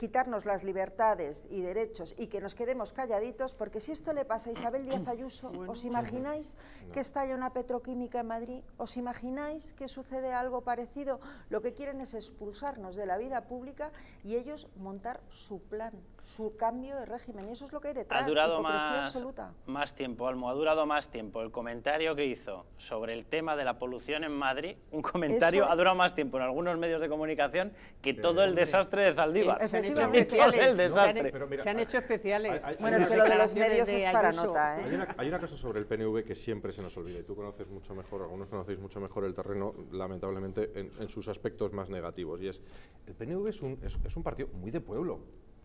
quitarnos las libertades y derechos y que nos quedemos calladitos, porque si esto le pasa a Isabel Díaz Ayuso, ¿os imagináis que estalla una petroquímica en Madrid? ¿Os imagináis que sucede algo parecido? Lo que quieren es expulsarnos de la vida pública y ellos montar su plan, su cambio de régimen. Y eso es lo que hay detrás. Ha durado más tiempo, Almo, ha durado más tiempo el comentario que hizo sobre el tema de la polución en Madrid, un comentario ha durado más tiempo en algunos medios de comunicación que todo el desastre de Zaldívar. Efectivamente, se han hecho especiales. Bueno, es que lo de los medios es para nota. Hay una cosa sobre el PNV que siempre se nos olvida, y tú conoces mucho mejor, algunos conocéis mucho mejor el terreno, lamentablemente, en sus aspectos más negativos, y es, el PNV es un partido muy de pueblo,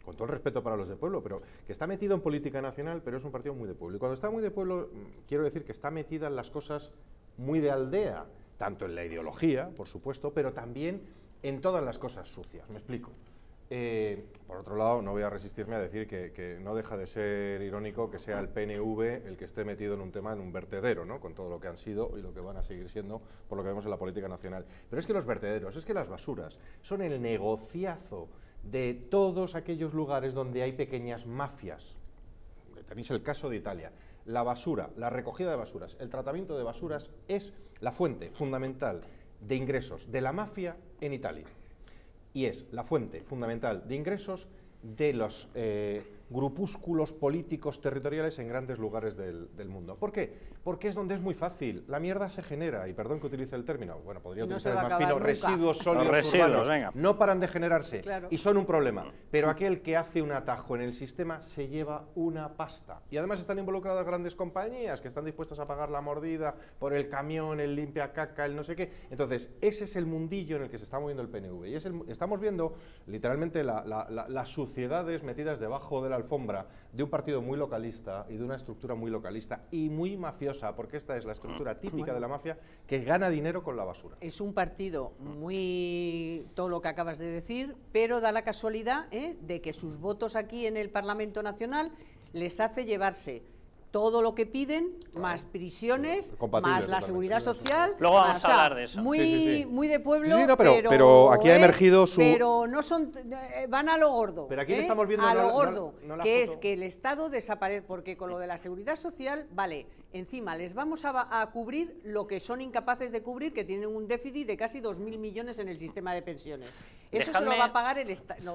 con todo el respeto para los de pueblo, pero que está metido en política nacional, pero es un partido muy de pueblo. Y cuando está muy de pueblo, quiero decir que está metida en las cosas muy de aldea, tanto en la ideología, por supuesto, pero también en todas las cosas sucias. Me explico. Por otro lado, no voy a resistirme a decir que no deja de ser irónico que sea el PNV el que esté metido en un tema, en un vertedero, ¿no? Con todo lo que han sido y lo que van a seguir siendo, por lo que vemos en la política nacional. Pero es que los vertederos, es que las basuras, son el negociazo de todos aquellos lugares donde hay pequeñas mafias. Tenéis el caso de Italia. La basura, la recogida de basuras, el tratamiento de basuras es la fuente fundamental de ingresos de la mafia en Italia. Y es la fuente fundamental de ingresos de los grupúsculos políticos territoriales en grandes lugares del mundo. ¿Por qué? Porque es donde es muy fácil. La mierda se genera, y perdón que utilice el término, bueno, podría utilizar el más fino, residuos sólidos urbanos, no paran de generarse, claro, y son un problema. Pero aquel que hace un atajo en el sistema se lleva una pasta. Y además están involucradas grandes compañías que están dispuestas a pagar la mordida por el camión, el limpia caca, el no sé qué. Entonces, ese es el mundillo en el que se está moviendo el PNV. Y estamos viendo, literalmente, las suciedades metidas debajo de la alfombra de un partido muy localista y de una estructura muy localista y muy mafiosa, porque esta es la estructura típica de la mafia que gana dinero con la basura. Es un partido muy... todo lo que acabas de decir, pero da la casualidad de que sus votos aquí en el Parlamento Nacional les hace llevarse todo lo que piden, más prisiones, más la seguridad social. Luego vamos a hablar de eso. Muy, muy de pueblo, sí, no, pero aquí ha emergido su... Pero no son... van a lo gordo. Pero aquí estamos viendo... A lo gordo, que es que el Estado desaparece, porque con lo de la seguridad social, vale, encima les vamos a cubrir lo que son incapaces de cubrir, que tienen un déficit de casi 2.000 millones en el sistema de pensiones. Eso se lo va a pagar el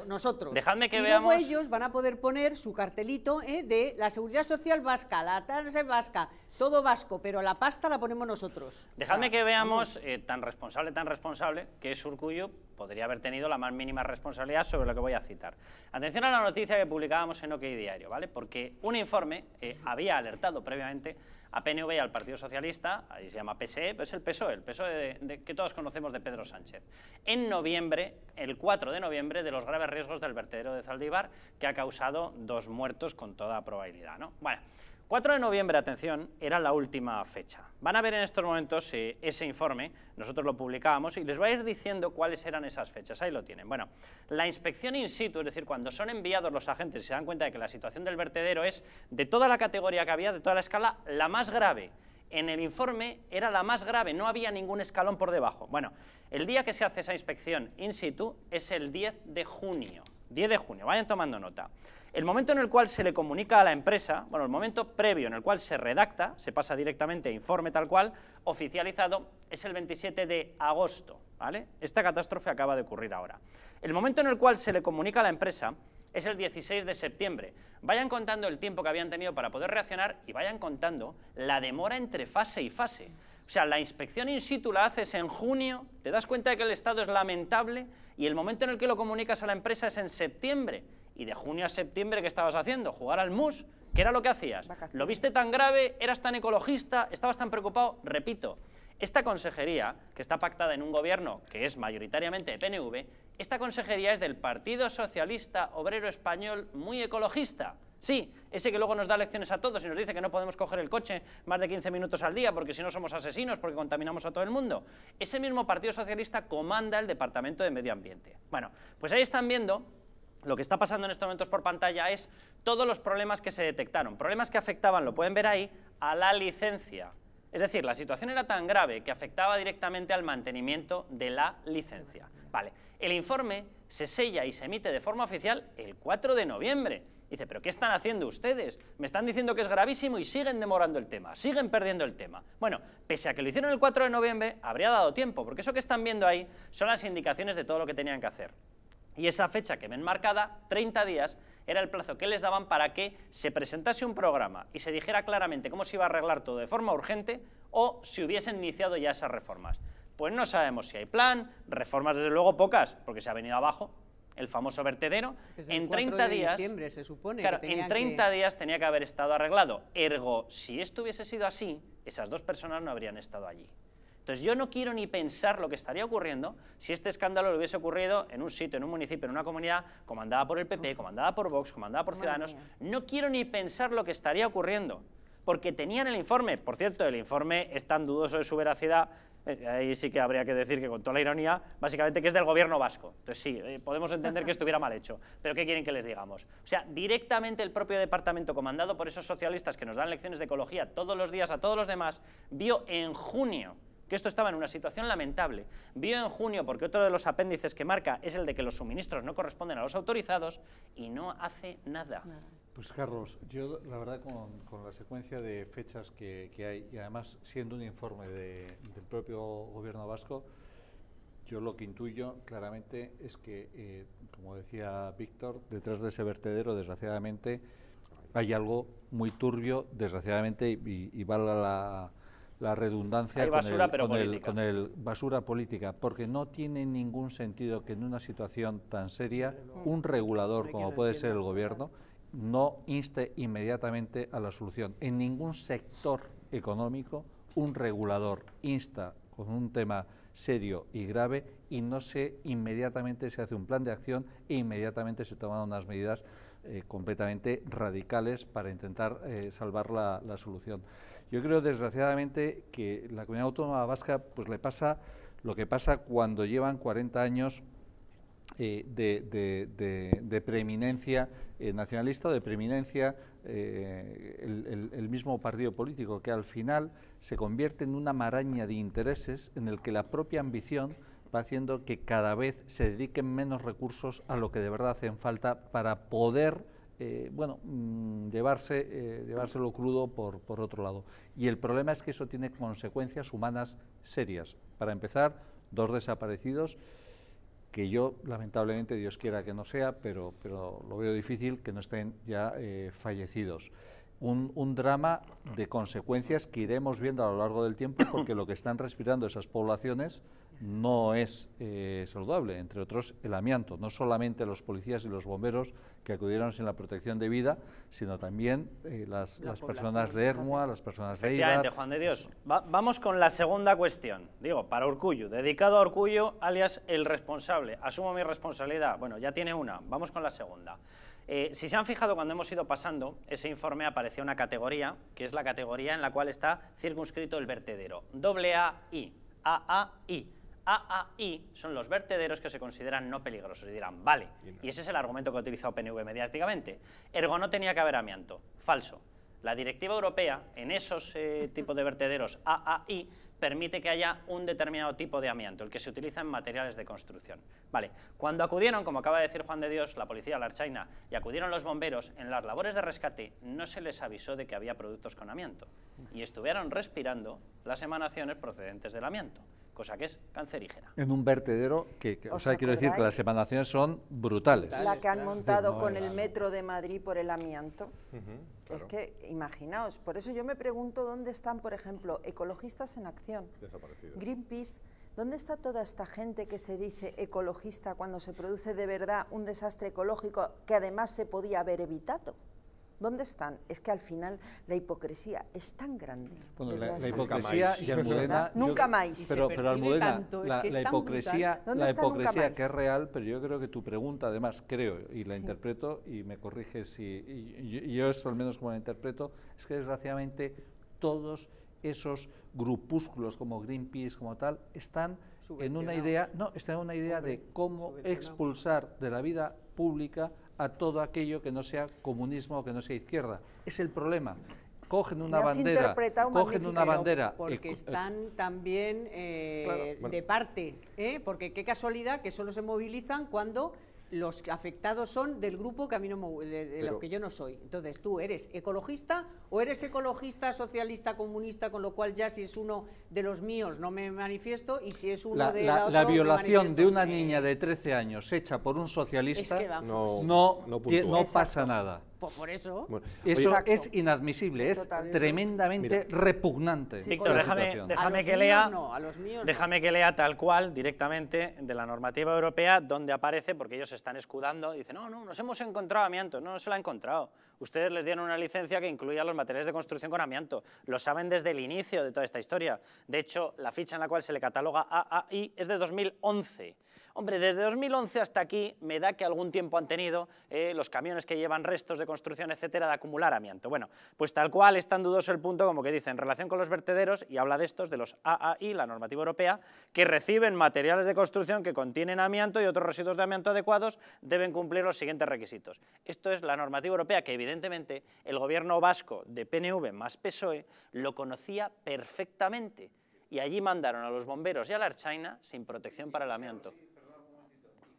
nosotros. Dejadme que veamos... luego ellos van a poder poner su cartelito de la seguridad social vasca, la tasa vasca, todo vasco, pero la pasta la ponemos nosotros. Dejadme que veamos tan responsable que es Urkullu, podría haber tenido la más mínima responsabilidad sobre lo que voy a citar. Atención a la noticia que publicábamos en OKDiario, ¿vale? Porque un informe había alertado previamente a PNV y al Partido Socialista, ahí se llama PSE, pero es el PSOE que todos conocemos de Pedro Sánchez. En noviembre, el 4 de noviembre, de los graves riesgos del vertedero de Zaldívar, que ha causado 2 muertos con toda probabilidad, ¿no? Bueno, 4 de noviembre, atención, era la última fecha. Van a ver en estos momentos ese informe, nosotros lo publicábamos y les voy a ir diciendo cuáles eran esas fechas, ahí lo tienen. Bueno, la inspección in situ, es decir, cuando son enviados los agentes y se dan cuenta de que la situación del vertedero es, de toda la categoría que había, de toda la escala, la más grave. En el informe era la más grave, no había ningún escalón por debajo. Bueno, el día que se hace esa inspección in situ es el 10 de junio. 10 de junio, vayan tomando nota. El momento en el cual se le comunica a la empresa, bueno, el momento previo en el cual se redacta, se pasa directamente a informe tal cual, oficializado, es el 27 de agosto, ¿vale? Esta catástrofe acaba de ocurrir ahora. El momento en el cual se le comunica a la empresa es el 16 de septiembre. Vayan contando el tiempo que habían tenido para poder reaccionar y vayan contando la demora entre fase y fase. O sea, la inspección in situ la haces en junio, te das cuenta de que el estado es lamentable y el momento en el que lo comunicas a la empresa es en septiembre. Y de junio a septiembre, ¿qué estabas haciendo? ¿Jugar al mus? ¿Qué era lo que hacías? Vacaciones. ¿Lo viste tan grave? ¿Eras tan ecologista? ¿Estabas tan preocupado? Repito, esta consejería, que está pactada en un gobierno que es mayoritariamente de PNV, esta consejería es del Partido Socialista Obrero Español muy ecologista. Sí, ese que luego nos da lecciones a todos y nos dice que no podemos coger el coche más de 15 minutos al día porque si no somos asesinos, porque contaminamos a todo el mundo. Ese mismo Partido Socialista comanda el Departamento de Medio Ambiente. Bueno, pues ahí están viendo lo que está pasando en estos momentos por pantalla es todos los problemas que se detectaron, problemas que afectaban, lo pueden ver ahí, a la licencia. Es decir, la situación era tan grave que afectaba directamente al mantenimiento de la licencia. Vale, el informe se sella y se emite de forma oficial el 4 de noviembre. Dice, ¿pero qué están haciendo ustedes? Me están diciendo que es gravísimo y siguen demorando el tema, siguen perdiendo el tema. Bueno, pese a que lo hicieron el 4 de noviembre, habría dado tiempo, porque eso que están viendo ahí son las indicaciones de todo lo que tenían que hacer. Y esa fecha que ven marcada, 30 días, era el plazo que les daban para que se presentase un programa y se dijera claramente cómo se iba a arreglar todo de forma urgente o si hubiesen iniciado ya esas reformas. Pues no sabemos si hay plan, reformas desde luego pocas, porque se ha venido abajo el famoso vertedero. En 30 días, se supone, claro, en 30 días tenía que haber estado arreglado. Ergo, si esto hubiese sido así, esas dos personas no habrían estado allí. Entonces yo no quiero ni pensar lo que estaría ocurriendo si este escándalo lo hubiese ocurrido en un sitio, en un municipio, en una comunidad comandada por el PP, comandada por Vox, comandada por Ciudadanos. No quiero ni pensar lo que estaría ocurriendo, porque tenían el informe. Por cierto, el informe es tan dudoso de su veracidad, ahí sí que habría que decir que con toda la ironía, básicamente que es del gobierno vasco. Entonces sí, podemos entender que estuviera mal hecho, pero ¿qué quieren que les digamos? O sea, directamente el propio departamento comandado por esos socialistas que nos dan lecciones de ecología todos los días a todos los demás, vio en junio que esto estaba en una situación lamentable, vio en junio, porque otro de los apéndices que marca es el de que los suministros no corresponden a los autorizados, y no hace nada. Pues Carlos, yo la verdad con la secuencia de fechas que hay, y además siendo un informe del propio gobierno vasco, yo lo que intuyo claramente es que, como decía Víctor, detrás de ese vertedero, desgraciadamente, hay algo muy turbio, desgraciadamente, y valga la redundancia con el basura política, porque no tiene ningún sentido que en una situación tan seria un regulador como puede ser el gobierno no inste inmediatamente a la solución. En ningún sector económico un regulador insta con un tema serio y grave y no se inmediatamente se hace un plan de acción e inmediatamente se toman unas medidas completamente radicales para intentar salvar la solución. Yo creo, desgraciadamente, que la comunidad autónoma vasca pues, le pasa lo que pasa cuando llevan 40 años de preeminencia nacionalista o de preeminencia el mismo partido político, que al final se convierte en una maraña de intereses en el que la propia ambición va haciendo que cada vez se dediquen menos recursos a lo que de verdad hacen falta para poder llevárselo crudo por otro lado. Y el problema es que eso tiene consecuencias humanas serias. Para empezar, 2 desaparecidos, que yo, lamentablemente, Dios quiera que no sea, pero lo veo difícil que no estén ya fallecidos. Un drama de consecuencias que iremos viendo a lo largo del tiempo, porque lo que están respirando esas poblaciones no es saludable, entre otros el amianto, no solamente los policías y los bomberos que acudieron sin la protección debida, sino también las personas de Ermua, las personas de Irán. Efectivamente, Juan de Dios. Vamos con la segunda cuestión, digo, para Urcullu, dedicado a Urcullu, alias el responsable, asumo mi responsabilidad, bueno, ya tiene una, vamos con la segunda. Si se han fijado, cuando hemos ido pasando ese informe aparecía una categoría, que es la categoría en la cual está circunscrito el vertedero, AA-I, AA-I. AAI son los vertederos que se consideran no peligrosos, y dirán, vale, y ese es el argumento que ha utilizado PNV mediáticamente, ergo no tenía que haber amianto. Falso. La directiva europea en esos tipos de vertederos AAI permite que haya un determinado tipo de amianto, el que se utiliza en materiales de construcción. Vale, cuando acudieron, como acaba de decir Juan de Dios, la policía, la Ertzaintza, y acudieron los bomberos, en las labores de rescate no se les avisó de que había productos con amianto y estuvieron respirando las emanaciones procedentes del amianto, cosa que es cancerígena. En un vertedero, o sea, quiero decir que las emanaciones son brutales. La que han montado con el metro de Madrid por el amianto. Claro. Es que, imaginaos, por eso yo me pregunto dónde están, por ejemplo, Ecologistas en Acción, Greenpeace, dónde está toda esta gente que se dice ecologista cuando se produce de verdad un desastre ecológico que además se podía haber evitado. ¿Dónde están? Es que al final la hipocresía es tan grande. Bueno, la hipocresía y Almudena... Nunca más. Pero Almudena, tanto, la hipocresía, que es real, pero yo creo que tu pregunta, además, creo, y la interpreto, y me corriges, y yo eso al menos como la interpreto, es que desgraciadamente todos esos grupúsculos como Greenpeace, como tal, están en una idea, de cómo expulsar de la vida pública a todo aquello que no sea comunismo o que no sea izquierda. Es el problema. Cogen una bandera, porque están también de parte, porque qué casualidad que solo se movilizan cuando los afectados son del grupo que a mí no los que yo no soy. Entonces, tú eres ecologista o eres ecologista, socialista, comunista, con lo cual ya si es uno de los míos no me manifiesto, y si es uno de la otro, la violación de una niña de 13 años hecha por un socialista, es que no pasa nada. Pues por eso. Bueno, eso es inadmisible, es tremendamente repugnante. Sí, Víctor, déjame que lea tal cual directamente de la normativa europea, donde aparece, porque ellos se están escudando, dicen, no, nos hemos encontrado amianto. No, no se lo ha encontrado. Ustedes les dieron una licencia que incluía los materiales de construcción con amianto. Lo saben desde el inicio de toda esta historia. De hecho, la ficha en la cual se le cataloga AAI es de 2011. Hombre, desde 2011 hasta aquí me da que algún tiempo han tenido los camiones que llevan restos de construcción, etcétera, de acumular amianto. Bueno, pues tal cual es tan dudoso el punto como que dice en relación con los vertederos, y habla de estos, de los AAI, la normativa europea, que reciben materiales de construcción que contienen amianto y otros residuos de amianto adecuados, deben cumplir los siguientes requisitos. Esto es la normativa europea que evidentemente el gobierno vasco de PNV más PSOE lo conocía perfectamente, y allí mandaron a los bomberos y a la Ertzaintza sin protección para el amianto.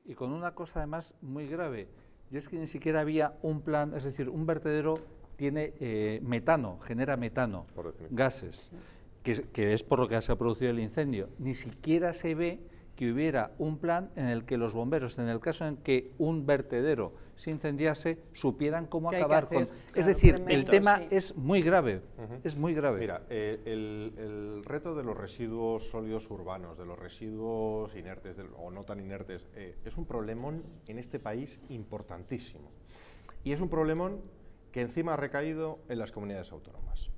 Y con una cosa además muy grave, y es que ni siquiera había un plan, es decir, un vertedero tiene metano, genera metano, gases, que es por lo que se ha producido el incendio. Ni siquiera se ve que hubiera un plan en el que los bomberos, en el caso en que un vertedero se incendiase, supieran cómo acabar con... Es decir, el tema es muy grave, es muy grave. Mira, el reto de los residuos sólidos urbanos, de los residuos inertes o no tan inertes, es un problemón en este país importantísimo. Y es un problemón que encima ha recaído en las comunidades autónomas,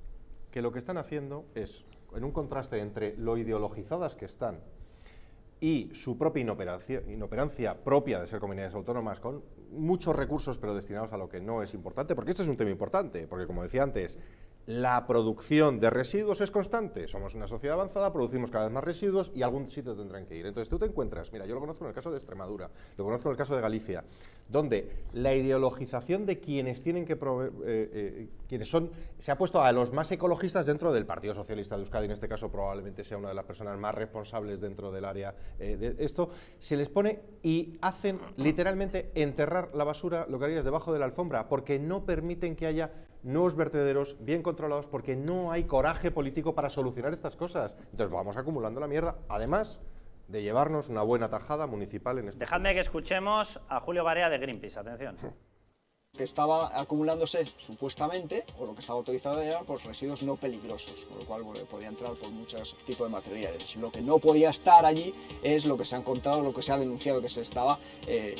que lo que están haciendo es, en un contraste entre lo ideologizadas que están y su propia inoperancia propia de ser comunidades autónomas con muchos recursos pero destinados a lo que no es importante, porque este es un tema importante, porque como decía antes, la producción de residuos es constante, somos una sociedad avanzada, producimos cada vez más residuos y a algún sitio tendrán que ir. Entonces tú te encuentras, mira, yo lo conozco en el caso de Extremadura, lo conozco en el caso de Galicia, donde la ideologización de quienes tienen que proveer, se ha puesto a los más ecologistas dentro del Partido Socialista de Euskadi, en este caso probablemente sea una de las personas más responsables dentro del área de esto, se les pone y hacen literalmente enterrar la basura, lo que harías debajo de la alfombra, porque no permiten que haya nuevos vertederos bien controlados, porque no hay coraje político para solucionar estas cosas. Entonces vamos acumulando la mierda, además de llevarnos una buena tajada municipal en este país. Dejadme que escuchemos a Julio Barea de Greenpeace, atención. Que estaba acumulándose supuestamente, o lo que estaba autorizado era, pues residuos no peligrosos, con lo cual podía entrar por muchos tipos de materiales. Lo que no podía estar allí es lo que se ha encontrado, lo que se ha denunciado, que se estaba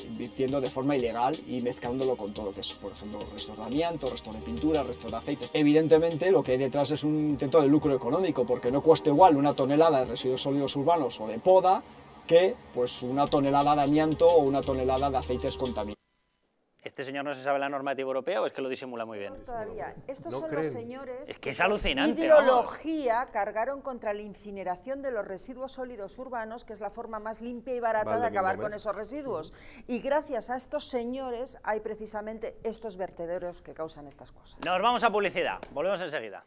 invirtiendo de forma ilegal y mezclándolo con todo, que es, por ejemplo, restos de amianto, restos de pintura, restos de aceites. Evidentemente, lo que hay detrás es un intento de lucro económico, porque no cuesta igual una tonelada de residuos sólidos urbanos o de poda que pues una tonelada de amianto o una tonelada de aceites contaminados. ¿Este señor no se sabe la normativa europea o es que lo disimula muy bien? Todavía. Estos no son creen. Los señores... Es que es alucinante. Ideología vamos. Cargaron contra la incineración de los residuos sólidos urbanos, que es la forma más limpia y barata de acabar con esos residuos. Y gracias a estos señores hay precisamente estos vertederos que causan estas cosas. Nos vamos a publicidad. Volvemos enseguida.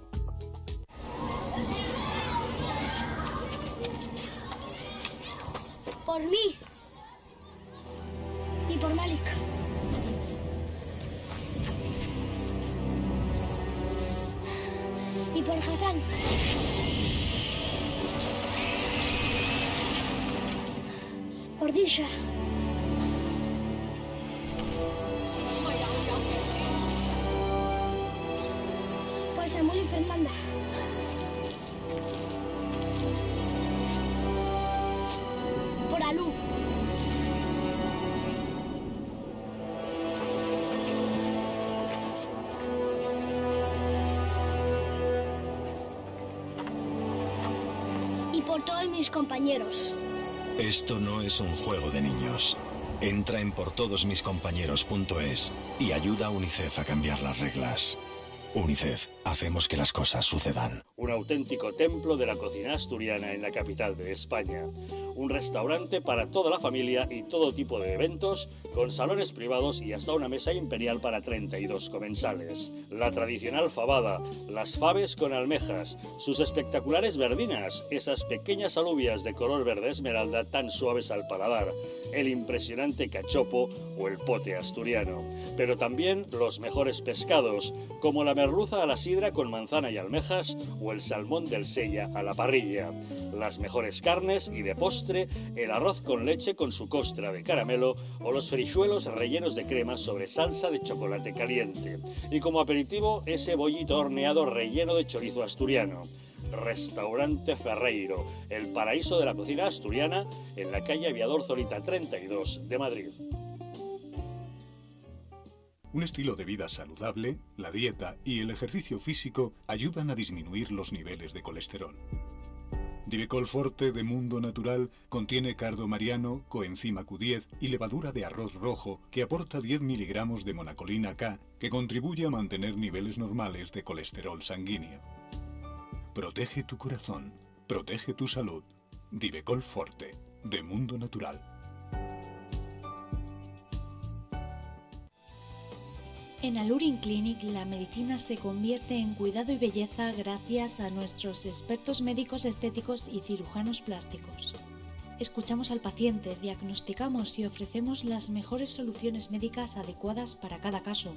Por mí y por Malik. Y por Hassan. Por Disha. Por Samuel y Fernanda. Por todos mis compañeros. Esto no es un juego de niños. Entra en portodosmiscompañeros.es y ayuda a UNICEF a cambiar las reglas. UNICEF, hacemos que las cosas sucedan. Un auténtico templo de la cocina asturiana en la capital de España. Un restaurante para toda la familia y todo tipo de eventos, con salones privados y hasta una mesa imperial para 32 comensales. La tradicional fabada, las faves con almejas, sus espectaculares verdinas, esas pequeñas alubias de color verde esmeralda tan suaves al paladar, el impresionante cachopo o el pote asturiano. Pero también los mejores pescados, como la merluza a la sidra con manzana y almejas o el salmón del Sella a la parrilla. Las mejores carnes y de postre, el arroz con leche con su costra de caramelo o los frijuelos rellenos de crema sobre salsa de chocolate caliente. Y como aperitivo, ese bollito horneado relleno de chorizo asturiano. Restaurante Ferreiro, el paraíso de la cocina asturiana, en la calle Aviador Zorita 32 de Madrid. Un estilo de vida saludable, la dieta y el ejercicio físico ayudan a disminuir los niveles de colesterol. Divecol Forte de Mundo Natural contiene cardo mariano, coenzima Q10 y levadura de arroz rojo que aporta 10 miligramos de monacolina K que contribuye a mantener niveles normales de colesterol sanguíneo. Protege tu corazón, protege tu salud. Divecol Forte, de Mundo Natural. En Alurin Clinic la medicina se convierte en cuidado y belleza gracias a nuestros expertos médicos estéticos y cirujanos plásticos. Escuchamos al paciente, diagnosticamos y ofrecemos las mejores soluciones médicas adecuadas para cada caso.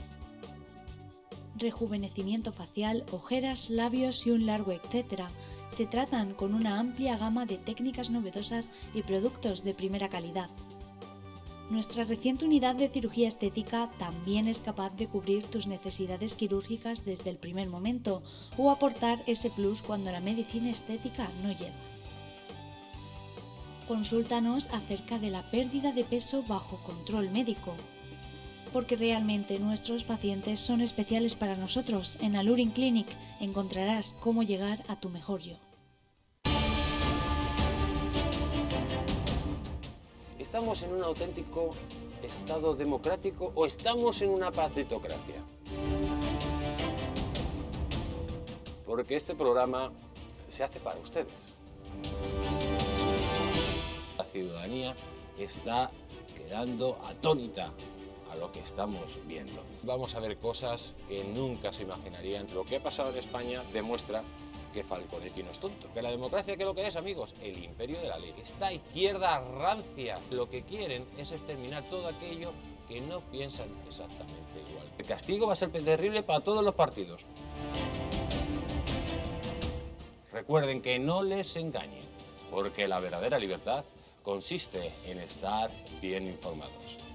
Rejuvenecimiento facial, ojeras, labios y un largo etcétera, se tratan con una amplia gama de técnicas novedosas y productos de primera calidad. Nuestra reciente unidad de cirugía estética también es capaz de cubrir tus necesidades quirúrgicas desde el primer momento o aportar ese plus cuando la medicina estética no llega. Consúltanos acerca de la pérdida de peso bajo control médico. Porque realmente nuestros pacientes son especiales para nosotros. En Alurin Clinic encontrarás cómo llegar a tu mejor yo. ¿Estamos en un auténtico Estado democrático o estamos en una partitocracia? Porque este programa se hace para ustedes. La ciudadanía está quedando atónita a lo que estamos viendo. Vamos a ver cosas que nunca se imaginarían. Lo que ha pasado en España demuestra que Falconetti no es tonto. Que la democracia, ¿qué es lo que es, amigos? El imperio de la ley. Esta izquierda rancia lo que quieren es exterminar todo aquello que no piensan exactamente igual. El castigo va a ser terrible para todos los partidos. Recuerden que no les engañen, porque la verdadera libertad consiste en estar bien informados.